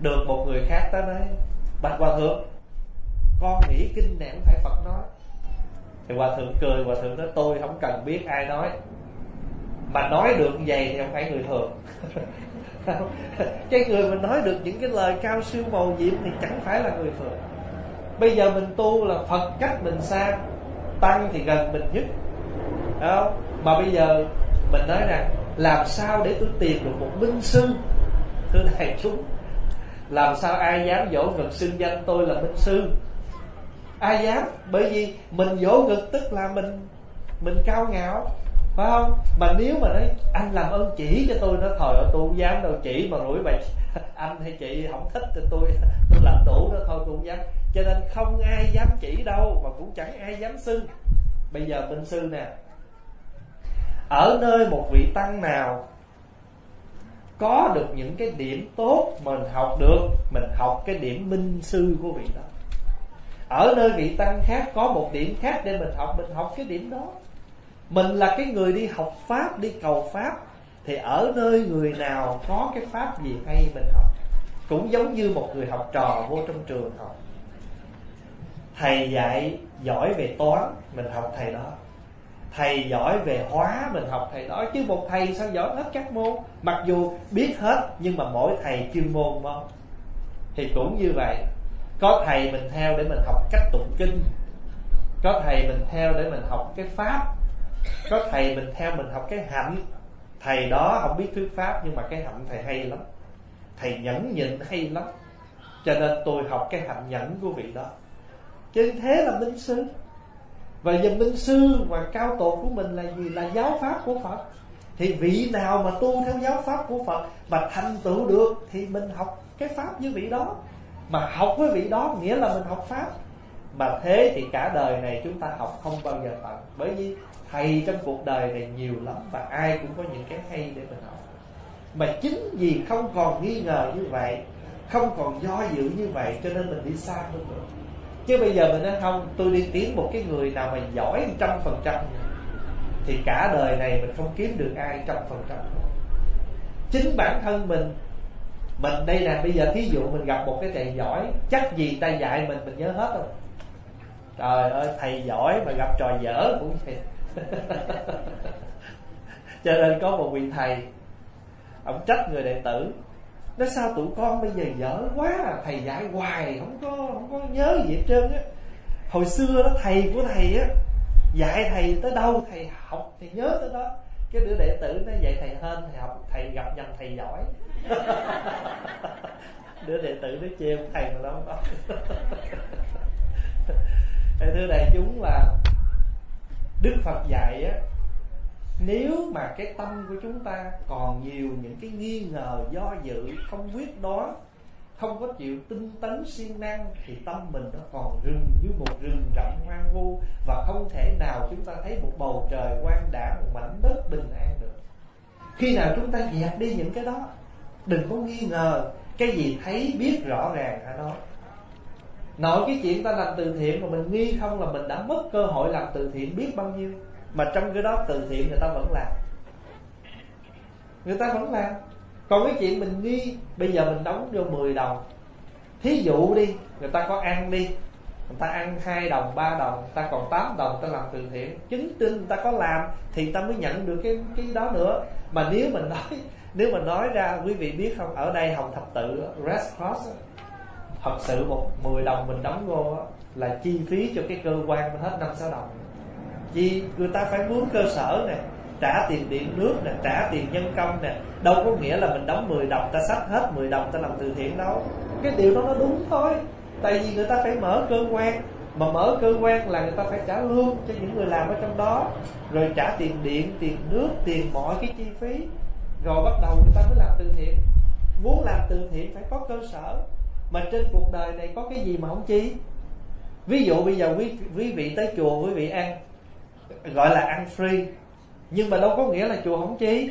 được một người khác tới nói: bạch hòa thượng, con nghĩ kinh này không phải Phật nói. Thì hòa thượng cười, hòa thượng nói: tôi không cần biết ai nói, mà nói được như vậy thì không phải người thường. Cái người mình nói được những cái lời cao siêu màu nhiệm thì chẳng phải là người thường. Bây giờ mình tu là Phật cách mình xa, Tăng thì gần mình nhất. Đó. Mà bây giờ mình nói rằng làm sao để tôi tìm được một minh sư. Thưa đại chúng, làm sao ai dám dỗ ngực xưng danh tôi là minh sư? Ai dám? Bởi vì mình dỗ ngực tức là mình mình cao ngạo, phải không? Mà nếu mà nói anh làm ơn chỉ cho tôi, nó thời ơi tôi không dám đâu, chỉ mà rủi bày anh hay chị không thích thì tôi tôi làm đủ đó thôi, tôi không dám. Cho nên không ai dám chỉ đâu, mà cũng chẳng ai dám xưng. Bây giờ minh sư nè, ở nơi một vị tăng nào có được những cái điểm tốt mình học được, mình học cái điểm minh sư của vị đó. Ở nơi vị tăng khác có một điểm khác để mình học, mình học cái điểm đó. Mình là cái người đi học Pháp, đi cầu Pháp, thì ở nơi người nào có cái Pháp gì hay mình học. cũng giống như một người học trò vô trong trường học. Thầy dạy giỏi về toán, mình học thầy đó. Thầy giỏi về hóa, mình học thầy đó. Chứ một thầy sao giỏi hết các môn? Mặc dù biết hết, nhưng mà mỗi thầy chuyên môn đó. Thì cũng như vậy, có thầy mình theo để mình học cách tụng kinh, có thầy mình theo để mình học cái pháp, có thầy mình theo mình học cái hạnh. Thầy đó không biết thuyết pháp, nhưng mà cái hạnh thầy hay lắm, thầy nhẫn nhịn hay lắm, cho nên tôi học cái hạnh nhẫn của vị đó. Chứ thế là minh sư. Và giờ minh sư và cao tổ của mình là gì? Là giáo pháp của Phật. Thì vị nào mà tu theo giáo pháp của Phật mà thành tựu được thì mình học cái pháp với vị đó. Mà học với vị đó nghĩa là mình học pháp. Mà thế thì cả đời này chúng ta học không bao giờ tận. Bởi vì thầy trong cuộc đời này nhiều lắm, và ai cũng có những cái hay để mình học. Mà chính vì không còn nghi ngờ như vậy, không còn do dự như vậy, cho nên mình đi xa hơn nữa. Chứ bây giờ mình nói không, tôi đi tìm một cái người nào mà giỏi một trăm phần trăm thì cả đời này mình không kiếm được ai một trăm phần trăm. Chính bản thân mình Mình đây nè, bây giờ thí dụ mình gặp một cái thầy giỏi, chắc gì ta dạy mình, mình nhớ hết rồi. Trời ơi, thầy giỏi mà gặp trò dở cũng vậy. Cho nên có một vị thầy, ông trách người đệ tử, nói sao tụi con bây giờ dở quá à? Thầy dạy hoài không có không có nhớ gì hết trơn á. Hồi xưa đó thầy của thầy á, dạy thầy tới đâu thầy học thì nhớ tới đó. Cái đứa đệ tử nó dạy thầy hên, thầy học thầy gặp nhầm thầy giỏi. Đứa đệ tử nó chê thầy mà nó không có. Thưa đại chúng, là Đức Phật dạy á, nếu mà cái tâm của chúng ta còn nhiều những cái nghi ngờ, do dự, không quyết đoán, không có chịu tinh tấn siêng năng, thì tâm mình nó còn rừng như một rừng rậm hoang vu, và không thể nào chúng ta thấy một bầu trời quang đãng, một mảnh đất bình an được. Khi nào chúng ta dẹp đi những cái đó, đừng có nghi ngờ, cái gì thấy biết rõ ràng hả nói. Nói cái chuyện ta làm từ thiện mà mình nghi không là mình đã mất cơ hội làm từ thiện biết bao nhiêu. Mà trong cái đó từ thiện người ta vẫn làm, người ta vẫn làm. Còn cái chuyện mình nghi, bây giờ mình đóng vô mười đồng, thí dụ đi, người ta có ăn đi, người ta ăn hai đồng, ba đồng, người ta còn tám đồng, ta làm từ thiện, chứng tin người ta có làm thì ta mới nhận được cái cái đó nữa. Mà nếu mình nói nếu mình nói ra, quý vị biết không, ở đây Hồng Thập Tự, Red Cross, thật sự một mười đồng mình đóng vô là chi phí cho cái cơ quan mình hết năm sáu đồng. Vì người ta phải mướn cơ sở nè, trả tiền điện nước nè, trả tiền nhân công nè. Đâu có nghĩa là mình đóng mười đồng ta xách hết mười đồng ta làm từ thiện đâu. Cái điều đó nó đúng thôi. Tại vì người ta phải mở cơ quan, mà mở cơ quan là người ta phải trả lương cho những người làm ở trong đó, rồi trả tiền điện, tiền nước, tiền mọi cái chi phí, rồi bắt đầu người ta mới làm từ thiện. Muốn làm từ thiện phải có cơ sở. Mà trên cuộc đời này có cái gì mà không chi? Ví dụ bây giờ quý, quý vị tới chùa, quý vị ăn, gọi là ăn free, nhưng mà đâu có nghĩa là chùa không chi.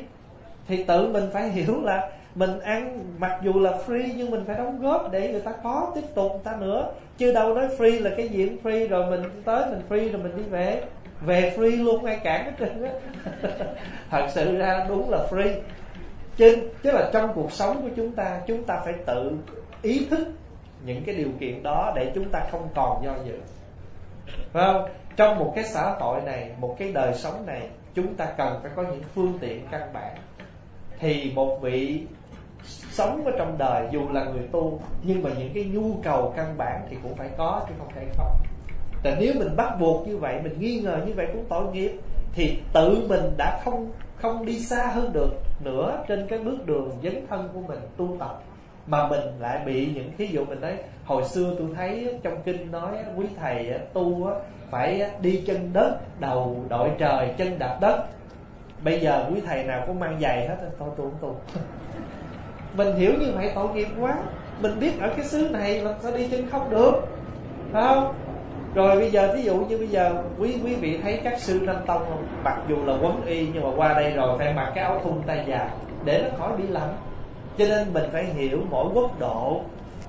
Thì tự mình phải hiểu là mình ăn mặc dù là free, nhưng mình phải đóng góp để người ta có tiếp tục người ta nữa. Chứ đâu nói free là cái gì cũng free, rồi mình tới mình free rồi mình đi về. Về free luôn, ai cản hết trơn á. Thật sự ra đúng là free. Chứ, chứ là trong cuộc sống của chúng ta, chúng ta phải tự ý thức những cái điều kiện đó để chúng ta không còn do dự, phải không? Trong một cái xã hội này, một cái đời sống này, chúng ta cần phải có những phương tiện căn bản. Thì một vị sống ở trong đời, dù là người tu, nhưng mà những cái nhu cầu căn bản thì cũng phải có, chứ không thể không. Tại nếu mình bắt buộc như vậy, mình nghi ngờ như vậy cũng tội nghiệp. Thì tự mình đã không không đi xa hơn được nữa trên cái bước đường dấn thân của mình tu tập, mà mình lại bị những, thí dụ mình nói hồi xưa tôi thấy trong kinh nói quý thầy tu phải đi chân đất, đầu đội trời, chân đạp đất. Bây giờ quý thầy nào cũng mang giày hết, thôi tôi cũng tu. Mình hiểu như vậy tội nghiệp quá. Mình biết ở cái xứ này là sao đi chân không được, phải không? Rồi bây giờ thí dụ như bây giờ quý quý vị thấy các sư Nam Tông không? Mặc dù là quấn y nhưng mà qua đây rồi phải mặc cái áo thun tay dài để nó khỏi bị lạnh. Cho nên mình phải hiểu mỗi quốc độ,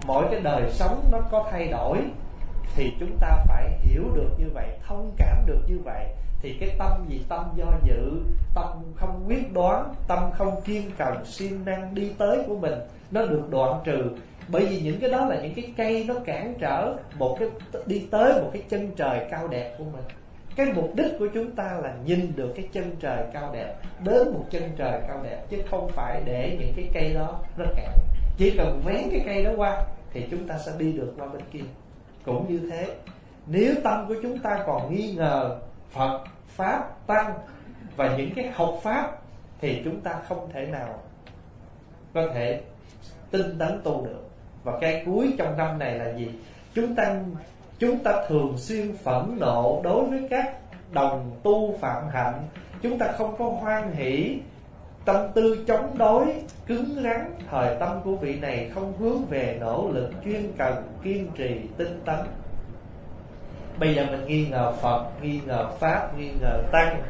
mỗi cái đời sống nó có thay đổi, thì chúng ta phải hiểu được như vậy, thông cảm được như vậy. Thì cái tâm gì? Tâm do dự, tâm không quyết đoán, tâm không kiên cần siêng năng đi tới của mình, nó được đoạn trừ. Bởi vì những cái đó là những cái cây nó cản trở một cái đi tới một cái chân trời cao đẹp của mình. Cái mục đích của chúng ta là nhìn được cái chân trời cao đẹp, đến một chân trời cao đẹp, chứ không phải để những cái cây đó nó cản. Chỉ cần vén cái cây đó qua thì chúng ta sẽ đi được qua bên kia. Cũng như thế, nếu tâm của chúng ta còn nghi ngờ Phật, Pháp, Tăng và những cái học Pháp thì chúng ta không thể nào có thể tinh tấn tu được. Và cái cuối trong năm này là gì? Chúng ta chúng ta thường xuyên phẫn nộ đối với các đồng tu phạm hạnh. Chúng ta không có hoan hỷ, tâm tư chống đối, cứng rắn. Thời tâm của vị này không hướng về nỗ lực chuyên cần, kiên trì, tinh tấn. Bây giờ mình nghi ngờ Phật, nghi ngờ Pháp, nghi ngờ Tăng,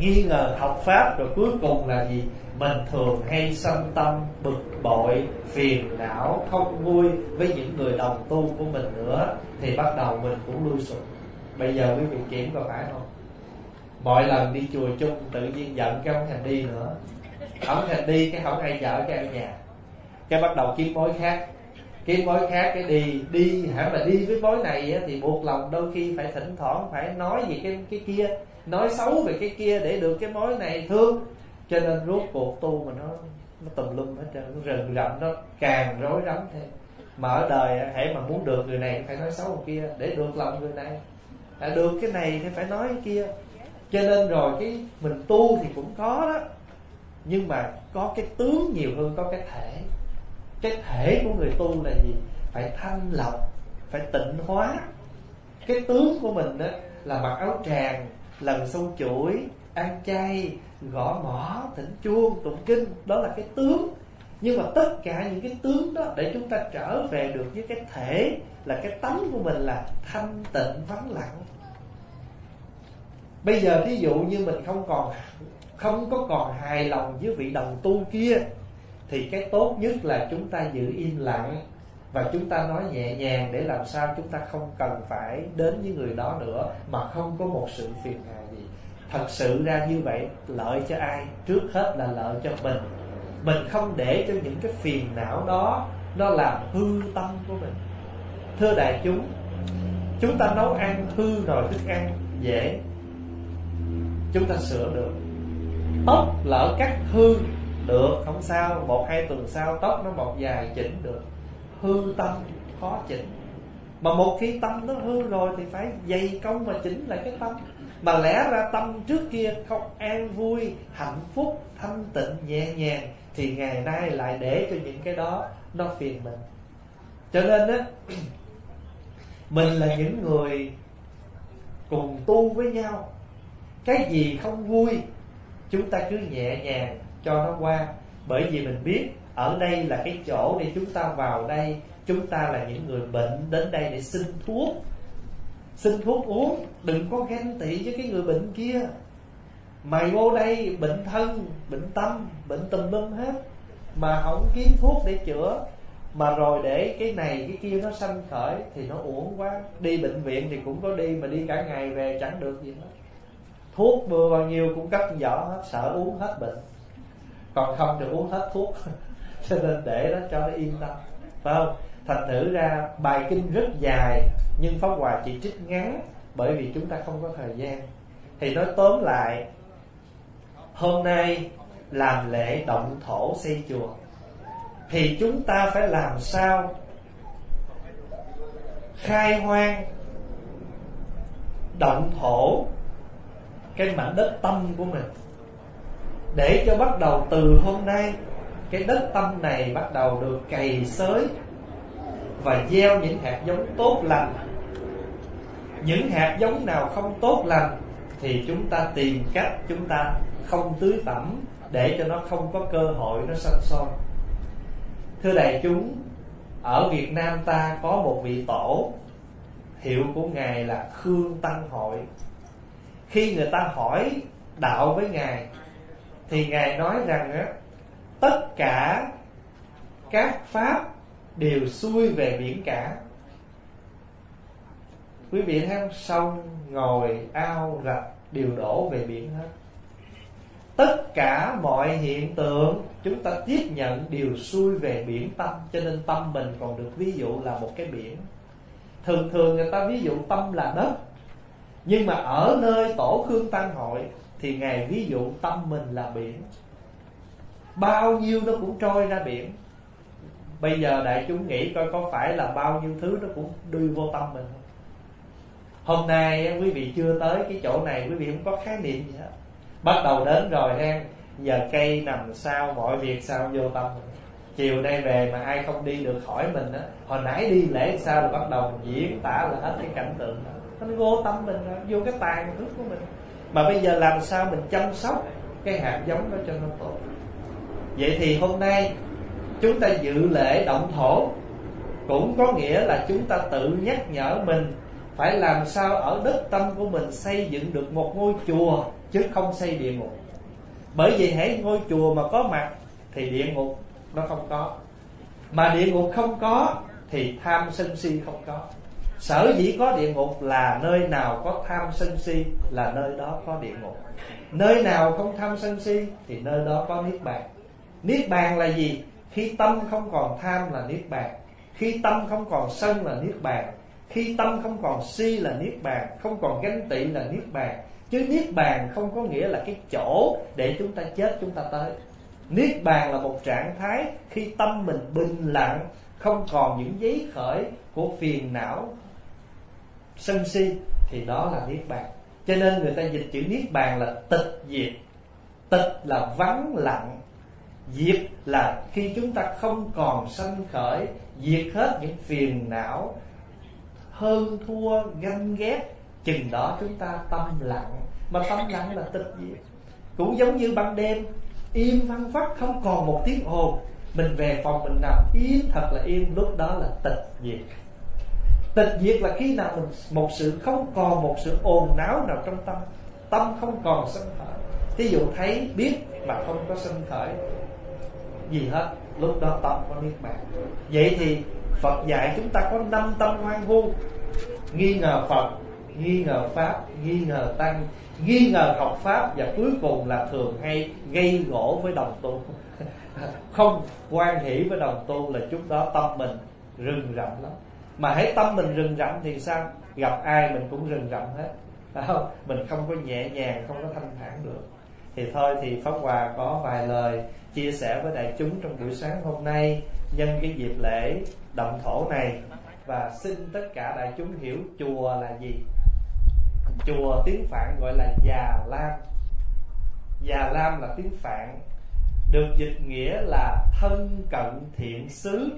nghi ngờ học Pháp, rồi cuối cùng là gì? Mình thường hay sân tâm, bực bội, phiền não, không vui với những người đồng tu của mình nữa, thì bắt đầu mình cũng lui sụp. Bây giờ quý vị kiểm có phải không? Mọi lần đi chùa chung tự nhiên giận cái ông hành đi nữa, ông hành đi cái không ai vợ cái ở nhà, cái bắt đầu kiếm mối khác, kiếm mối khác cái đi đi hẳn là đi với mối này á, thì buộc lòng đôi khi phải thỉnh thoảng phải nói về cái cái kia, nói xấu về cái kia để được cái mối này thương. Cho nên rốt cuộc tu mà nó nó tùm lum hết trơn, nó rần rậm, nó càng rối rắm thêm. Mà ở đời hễ mà muốn được người này phải nói xấu người kia, để được lòng người này, à, được cái này thì phải nói cái kia. Cho nên rồi cái mình tu thì cũng có đó, nhưng mà có cái tướng nhiều hơn có cái thể. Cái thể của người tu là gì? Phải thanh lọc, phải tịnh hóa. Cái tướng của mình đó là mặc áo tràng, lần sâu chuỗi, ăn chay, gõ mõ, thỉnh chuông, tụng kinh. Đó là cái tướng. Nhưng mà tất cả những cái tướng đó, để chúng ta trở về được với cái thể, là cái tánh của mình là thanh tịnh vắng lặng. Bây giờ ví dụ như mình không còn Không có còn hài lòng với vị đồng tu kia, thì cái tốt nhất là chúng ta giữ im lặng và chúng ta nói nhẹ nhàng, để làm sao chúng ta không cần phải đến với người đó nữa, mà không có một sự phiền hà gì. Thật sự ra như vậy lợi cho ai? Trước hết là lợi cho mình. Mình không để cho những cái phiền não đó nó làm hư tâm của mình. Thưa đại chúng, chúng ta nấu ăn hư rồi thức ăn dễ, chúng ta sửa được. Tóc lỡ cắt hư được, không sao, một hai tuần sau tóc nó mọc dài chỉnh được. Hư tâm khó chỉnh. Mà một khi tâm nó hư rồi thì phải dày công mà chỉnh lại cái tâm. Mà lẽ ra tâm trước kia không an vui, hạnh phúc, thanh tịnh, nhẹ nhàng, thì ngày nay lại để cho những cái đó nó phiền mình. Cho nên á, mình là những người cùng tu với nhau, cái gì không vui chúng ta cứ nhẹ nhàng cho nó qua. Bởi vì mình biết ở đây là cái chỗ để chúng ta vào đây, chúng ta là những người bệnh đến đây để xin thuốc, xin thuốc uống. Đừng có ganh tị với cái người bệnh kia. Mày vô đây bệnh thân, bệnh tâm, bệnh tùm lum hết, mà không kiếm thuốc để chữa, mà rồi để cái này cái kia nó sanh khởi thì nó uổng quá. Đi bệnh viện thì cũng có đi, mà đi cả ngày về chẳng được gì hết. Thuốc bừa bao nhiêu cũng cắt vỏ hết, sợ uống hết bệnh, còn không được uống hết thuốc. Cho nên để đó cho nó yên tâm, phải không? Thành thử ra bài kinh rất dài, nhưng Pháp Hòa chỉ trích ngắn, bởi vì chúng ta không có thời gian. Thì nói tóm lại, hôm nay làm lễ động thổ xây chùa, thì chúng ta phải làm sao khai hoang động thổ cái mảnh đất tâm của mình, để cho bắt đầu từ hôm nay cái đất tâm này bắt đầu được cày xới và gieo những hạt giống tốt lành. Những hạt giống nào không tốt lành thì chúng ta tìm cách chúng ta không tưới tẩm, để cho nó không có cơ hội nó sanh sôi. Thưa đại chúng, ở Việt Nam ta có một vị tổ, hiệu của ngài là Khương Tăng Hội. Khi người ta hỏi đạo với ngài thì ngài nói rằng á, tất cả các pháp đều xuôi về biển cả. Quý vị thấy không? Sông, ngòi, ao, rạch đều đổ về biển hết. tất cả mọi hiện tượng chúng ta tiếp nhận đều xuôi về biển tâm. Cho nên tâm mình còn được ví dụ là một cái biển. Thường thường người ta ví dụ tâm là đất, nhưng mà ở nơi tổ Khương Tăng Hội thì Ngài ví dụ tâm mình là biển, bao nhiêu nó cũng trôi ra biển. Bây giờ đại chúng nghĩ coi có phải là bao nhiêu thứ nó cũng đưa vô tâm mình không? Hôm nay quý vị chưa tới cái chỗ này, quý vị không có khái niệm gì hết. Bắt đầu đến rồi ha, giờ cây nằm sao, mọi việc sao vô tâm mình. Chiều nay về mà ai không đi được hỏi mình á, hồi nãy đi lễ sao, rồi bắt đầu diễn tả là hết cái cảnh tượng đó. Nó vô tâm mình, vô cái tàn thức của mình. Mà bây giờ làm sao mình chăm sóc cái hạt giống đó cho nó tốt. Vậy thì hôm nay chúng ta dự lễ động thổ cũng có nghĩa là chúng ta tự nhắc nhở mình phải làm sao ở đất tâm của mình xây dựng được một ngôi chùa, chứ không xây địa ngục. Bởi vì hễ ngôi chùa mà có mặt thì địa ngục nó không có. Mà địa ngục không có thì tham sân si không có. Sở dĩ có địa ngục là nơi nào có tham sân si là nơi đó có địa ngục. Nơi nào không tham sân si thì nơi đó có niết bàn. Niết bàn là gì? Khi tâm không còn tham là niết bàn. Khi tâm không còn sân là niết bàn. Khi tâm không còn si là niết bàn. Không còn ganh tị là niết bàn. Chứ niết bàn không có nghĩa là cái chỗ để chúng ta chết chúng ta tới. Niết bàn là một trạng thái khi tâm mình bình lặng, không còn những giấy khởi của phiền não sân si, thì đó là niết bàn. Cho nên người ta dịch chữ niết bàn là tịch diệt. Tịch là vắng lặng, diệt là khi chúng ta không còn sanh khởi, diệt hết những phiền não hơn thua ganh ghét, chừng đó chúng ta tâm lặng. Mà tâm lặng là tịch diệt. Cũng giống như ban đêm im văng vắt, không còn một tiếng ồn, mình về phòng mình nằm im thật là im, lúc đó là tịch diệt. Tịch diệt là khi nào mình một sự không còn một sự ồn náo nào trong tâm, tâm không còn sân khởi. Thí dụ thấy biết mà không có sân khởi gì hết, lúc đó tâm có niết bàn. Vậy thì Phật dạy chúng ta có năm tâm hoang vu: nghi ngờ Phật, nghi ngờ Pháp, nghi ngờ Tăng, nghi ngờ học Pháp, và cuối cùng là thường hay gây gỗ với đồng tu, không quan hỷ với đồng tu, là chút đó tâm mình rừng rậm lắm. Mà hãy tâm mình rừng rậm thì sao? Gặp ai mình cũng rừng rậm hết, phải không? Mình không có nhẹ nhàng, không có thanh thản được. Thì thôi thì Pháp Hòa có vài lời chia sẻ với đại chúng trong buổi sáng hôm nay, nhân cái dịp lễ động thổ này. Và xin tất cả đại chúng hiểu chùa là gì. Chùa tiếng Phạn gọi là Già Lam. Già Lam là tiếng Phạn, được dịch nghĩa là thân cận thiện xứ,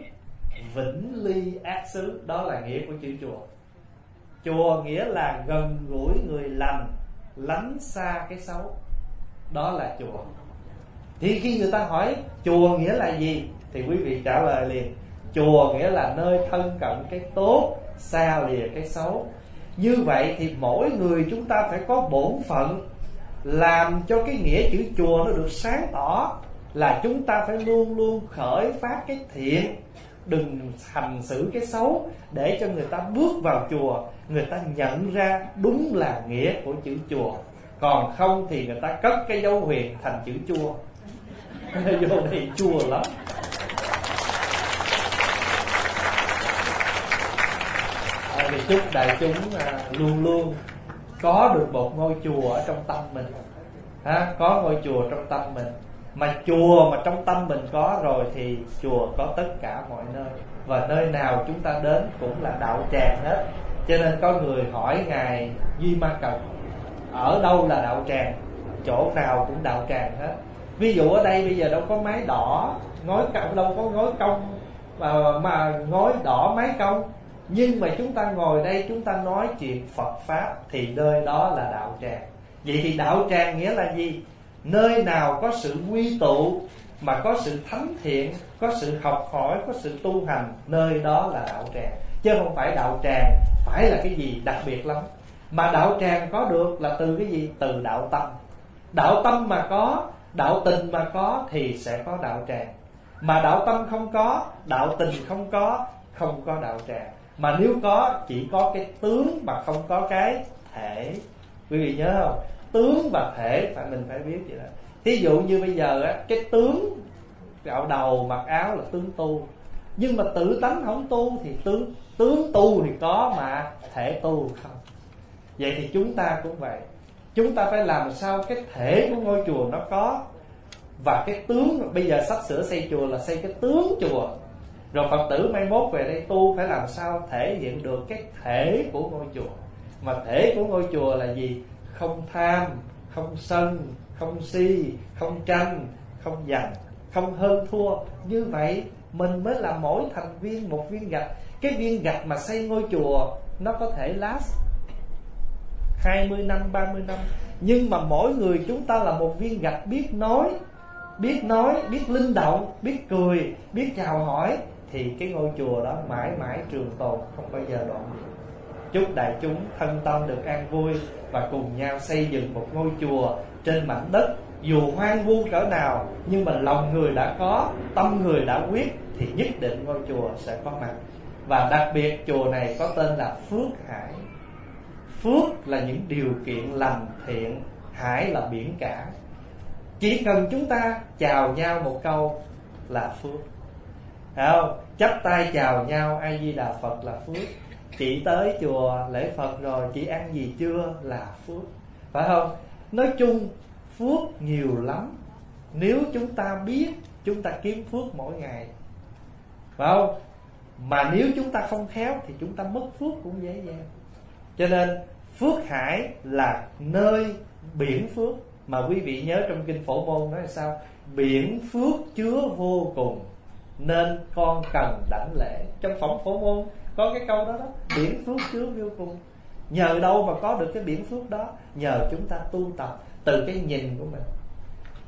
vĩnh ly ác xứ. Đó là nghĩa của chữ chùa. Chùa nghĩa là gần gũi người lành, lánh xa cái xấu. Đó là chùa. Thì khi người ta hỏi chùa nghĩa là gì thì quý vị trả lời liền: chùa nghĩa là nơi thân cận cái tốt, xa lìa cái xấu. Như vậy thì mỗi người chúng ta phải có bổn phận làm cho cái nghĩa chữ chùa nó được sáng tỏ, là chúng ta phải luôn luôn khởi phát cái thiện, đừng hành xử cái xấu, để cho người ta bước vào chùa người ta nhận ra đúng là nghĩa của chữ chùa. Còn không thì người ta cất cái dấu huyền thành chữ chua vô thì chua lắm. À, thì chúc đại chúng à, luôn luôn có được một ngôi chùa ở trong tâm mình ha, có ngôi chùa trong tâm mình. Mà chùa mà trong tâm mình có rồi thì chùa có tất cả mọi nơi, và nơi nào chúng ta đến cũng là đạo tràng hết. Cho nên có người hỏi Ngài Duy Ma Cật ở đâu là đạo tràng, chỗ nào cũng đạo tràng hết. Ví dụ ở đây bây giờ đâu có mái đỏ ngói cong, đâu có ngói cong mà, mà ngói đỏ mái cong, nhưng mà chúng ta ngồi đây chúng ta nói chuyện Phật Pháp thì nơi đó là đạo tràng. Vậy thì đạo tràng nghĩa là gì? Nơi nào có sự quy tụ mà có sự thánh thiện, có sự học hỏi, có sự tu hành, nơi đó là đạo tràng. Chứ không phải đạo tràng phải là cái gì đặc biệt lắm. Mà đạo tràng có được là từ cái gì? Từ đạo tâm. Đạo tâm mà có, đạo tình mà có thì sẽ có đạo tràng. Mà đạo tâm không có, đạo tình không có, không có đạo tràng. Mà nếu có chỉ có cái tướng mà không có cái thể. Quý vị nhớ không? Tướng và thể phải mình phải biết vậy đó. Thí dụ như bây giờ á, cái tướng gạo đầu mặc áo là tướng tu, nhưng mà tự tánh không tu thì tướng tướng tu thì có mà thể tu không. Vậy thì chúng ta cũng vậy, chúng ta phải làm sao cái thể của ngôi chùa nó có, và cái tướng. Bây giờ sắp sửa xây chùa là xây cái tướng chùa, rồi Phật tử mai mốt về đây tu phải làm sao thể hiện được cái thể của ngôi chùa. Mà thể của ngôi chùa là gì? Không tham, không sân, không si, không tranh, không giành, không hơn thua. Như vậy mình mới là mỗi thành viên một viên gạch. Cái viên gạch mà xây ngôi chùa nó có thể last hai mươi năm, ba mươi năm, nhưng mà mỗi người chúng ta là một viên gạch biết nói, biết nói, biết linh động, biết cười, biết chào hỏi, thì cái ngôi chùa đó mãi mãi trường tồn, không bao giờ đoạn diệt. Chúc đại chúng thân tâm được an vui và cùng nhau xây dựng một ngôi chùa trên mảnh đất dù hoang vu cỡ nào, nhưng mà lòng người đã có, tâm người đã quyết thì nhất định ngôi chùa sẽ có mặt. Và đặc biệt chùa này có tên là Phước Hải. Phước là những điều kiện lành thiện, hải là biển cả. Chỉ cần chúng ta chào nhau một câu là phước, phải không? Chắp tay chào nhau A Di Đà Phật là phước. Chị tới chùa lễ Phật rồi, chị ăn gì chưa là phước, phải không? Nói chung phước nhiều lắm. Nếu chúng ta biết, chúng ta kiếm phước mỗi ngày, phải không? Mà nếu chúng ta không khéo thì chúng ta mất phước cũng dễ dàng. Cho nên Phước Hải là nơi biển phước. Mà quý vị nhớ trong kinh Phổ Môn nói sao? Biển phước chứa vô cùng, nên con cần đảnh lễ. Trong phẩm Phổ Môn có cái câu đó đó, biển phước chứa vô cùng. Nhờ đâu mà có được cái biển phước đó? Nhờ chúng ta tu tập từ cái nhìn của mình.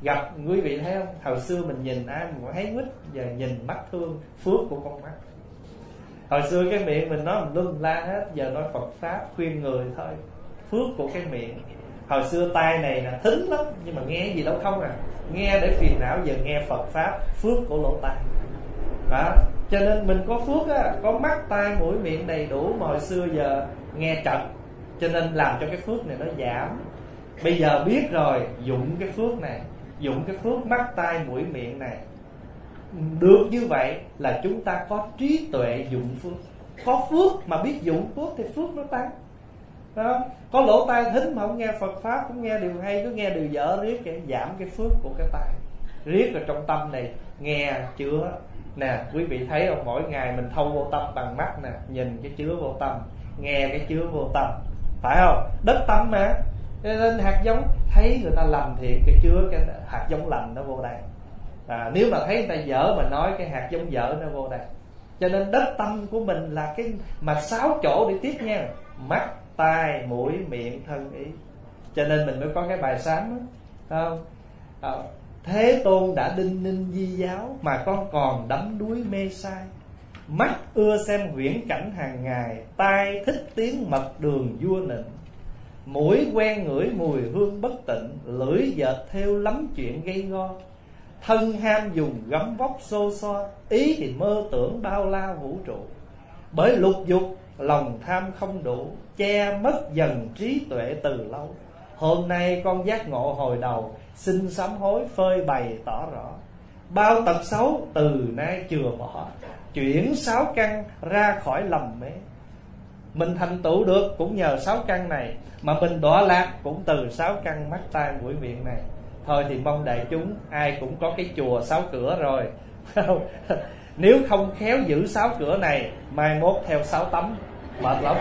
Gặp quý vị thấy không? Hồi xưa mình nhìn ai mình cũng thấy quýt, giờ nhìn mắt thương, phước của con mắt. Hồi xưa cái miệng mình nói mình lum la hết, giờ nói Phật Pháp khuyên người thôi, phước của cái miệng. Hồi xưa tai này là thính lắm, nhưng mà nghe gì đâu không à, nghe để phiền não, giờ nghe Phật Pháp, phước của lỗ tai. Đó, cho nên mình có phước á, có mắt, tai, mũi, miệng đầy đủ. Mà hồi xưa giờ nghe trật, cho nên làm cho cái phước này nó giảm. Bây giờ biết rồi, dụng cái phước này, dụng cái phước mắt, tai, mũi, miệng này. Được như vậy là chúng ta có trí tuệ dụng phước. Có phước mà biết dụng phước thì phước nó tăng. Đó. Có lỗ tai thính mà không nghe Phật Pháp, cũng nghe điều hay, cứ nghe điều dở riết, cái giảm cái phước của cái tai. Riết rồi trong tâm này nghe chứa. Nè quý vị thấy không, mỗi ngày mình thâu vô tâm bằng mắt nè, nhìn cái chứa vô tâm, nghe cái chứa vô tâm, phải không? Đất tâm mà. Nên hạt giống thấy người ta làm thiện, cái chứa cái hạt giống lành nó vô đây. À, nếu mà thấy người ta dở mà nói, cái hạt giống dở nó vô đây. Cho nên đất tâm của mình là cái mà sáu chỗ để tiếp nha: mắt, tai, mũi, miệng, thân, ý. Cho nên mình mới có cái bài sám đó. À, Thế Tôn đã đinh ninh di giáo mà con còn đắm đuối mê sai. Mắt ưa xem huyễn cảnh hàng ngày, tai thích tiếng mật đường vua nịnh, mũi quen ngửi mùi hương bất tịnh, lưỡi dệt theo lắm chuyện gây go, thân ham dùng gấm vóc xô xoa, ý thì mơ tưởng bao la vũ trụ. Bởi lục dục lòng tham không đủ, che mất dần trí tuệ từ lâu. Hôm nay con giác ngộ hồi đầu, xin sám hối phơi bày tỏ rõ. Bao tật xấu từ nay chừa bỏ, chuyển sáu căn ra khỏi lầm mê. Mình thành tựu được cũng nhờ sáu căn này, mà mình đọa lạc cũng từ sáu căn mắt tai mũi miệng này. Thôi thì mong đại chúng ai cũng có cái chùa sáu cửa rồi. Nếu không khéo giữ sáu cửa này, mai mốt theo sáu tấm mệt lắm.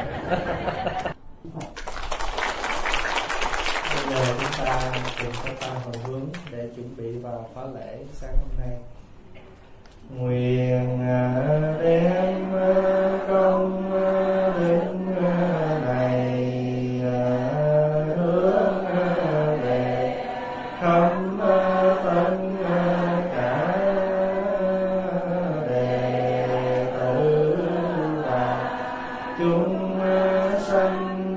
Bây giờ chúng ta cùng các ta hồi hướng để chuẩn bị vào khóa lễ sáng hôm nay. Nguyện đem công đến này hướng về không chúng sanh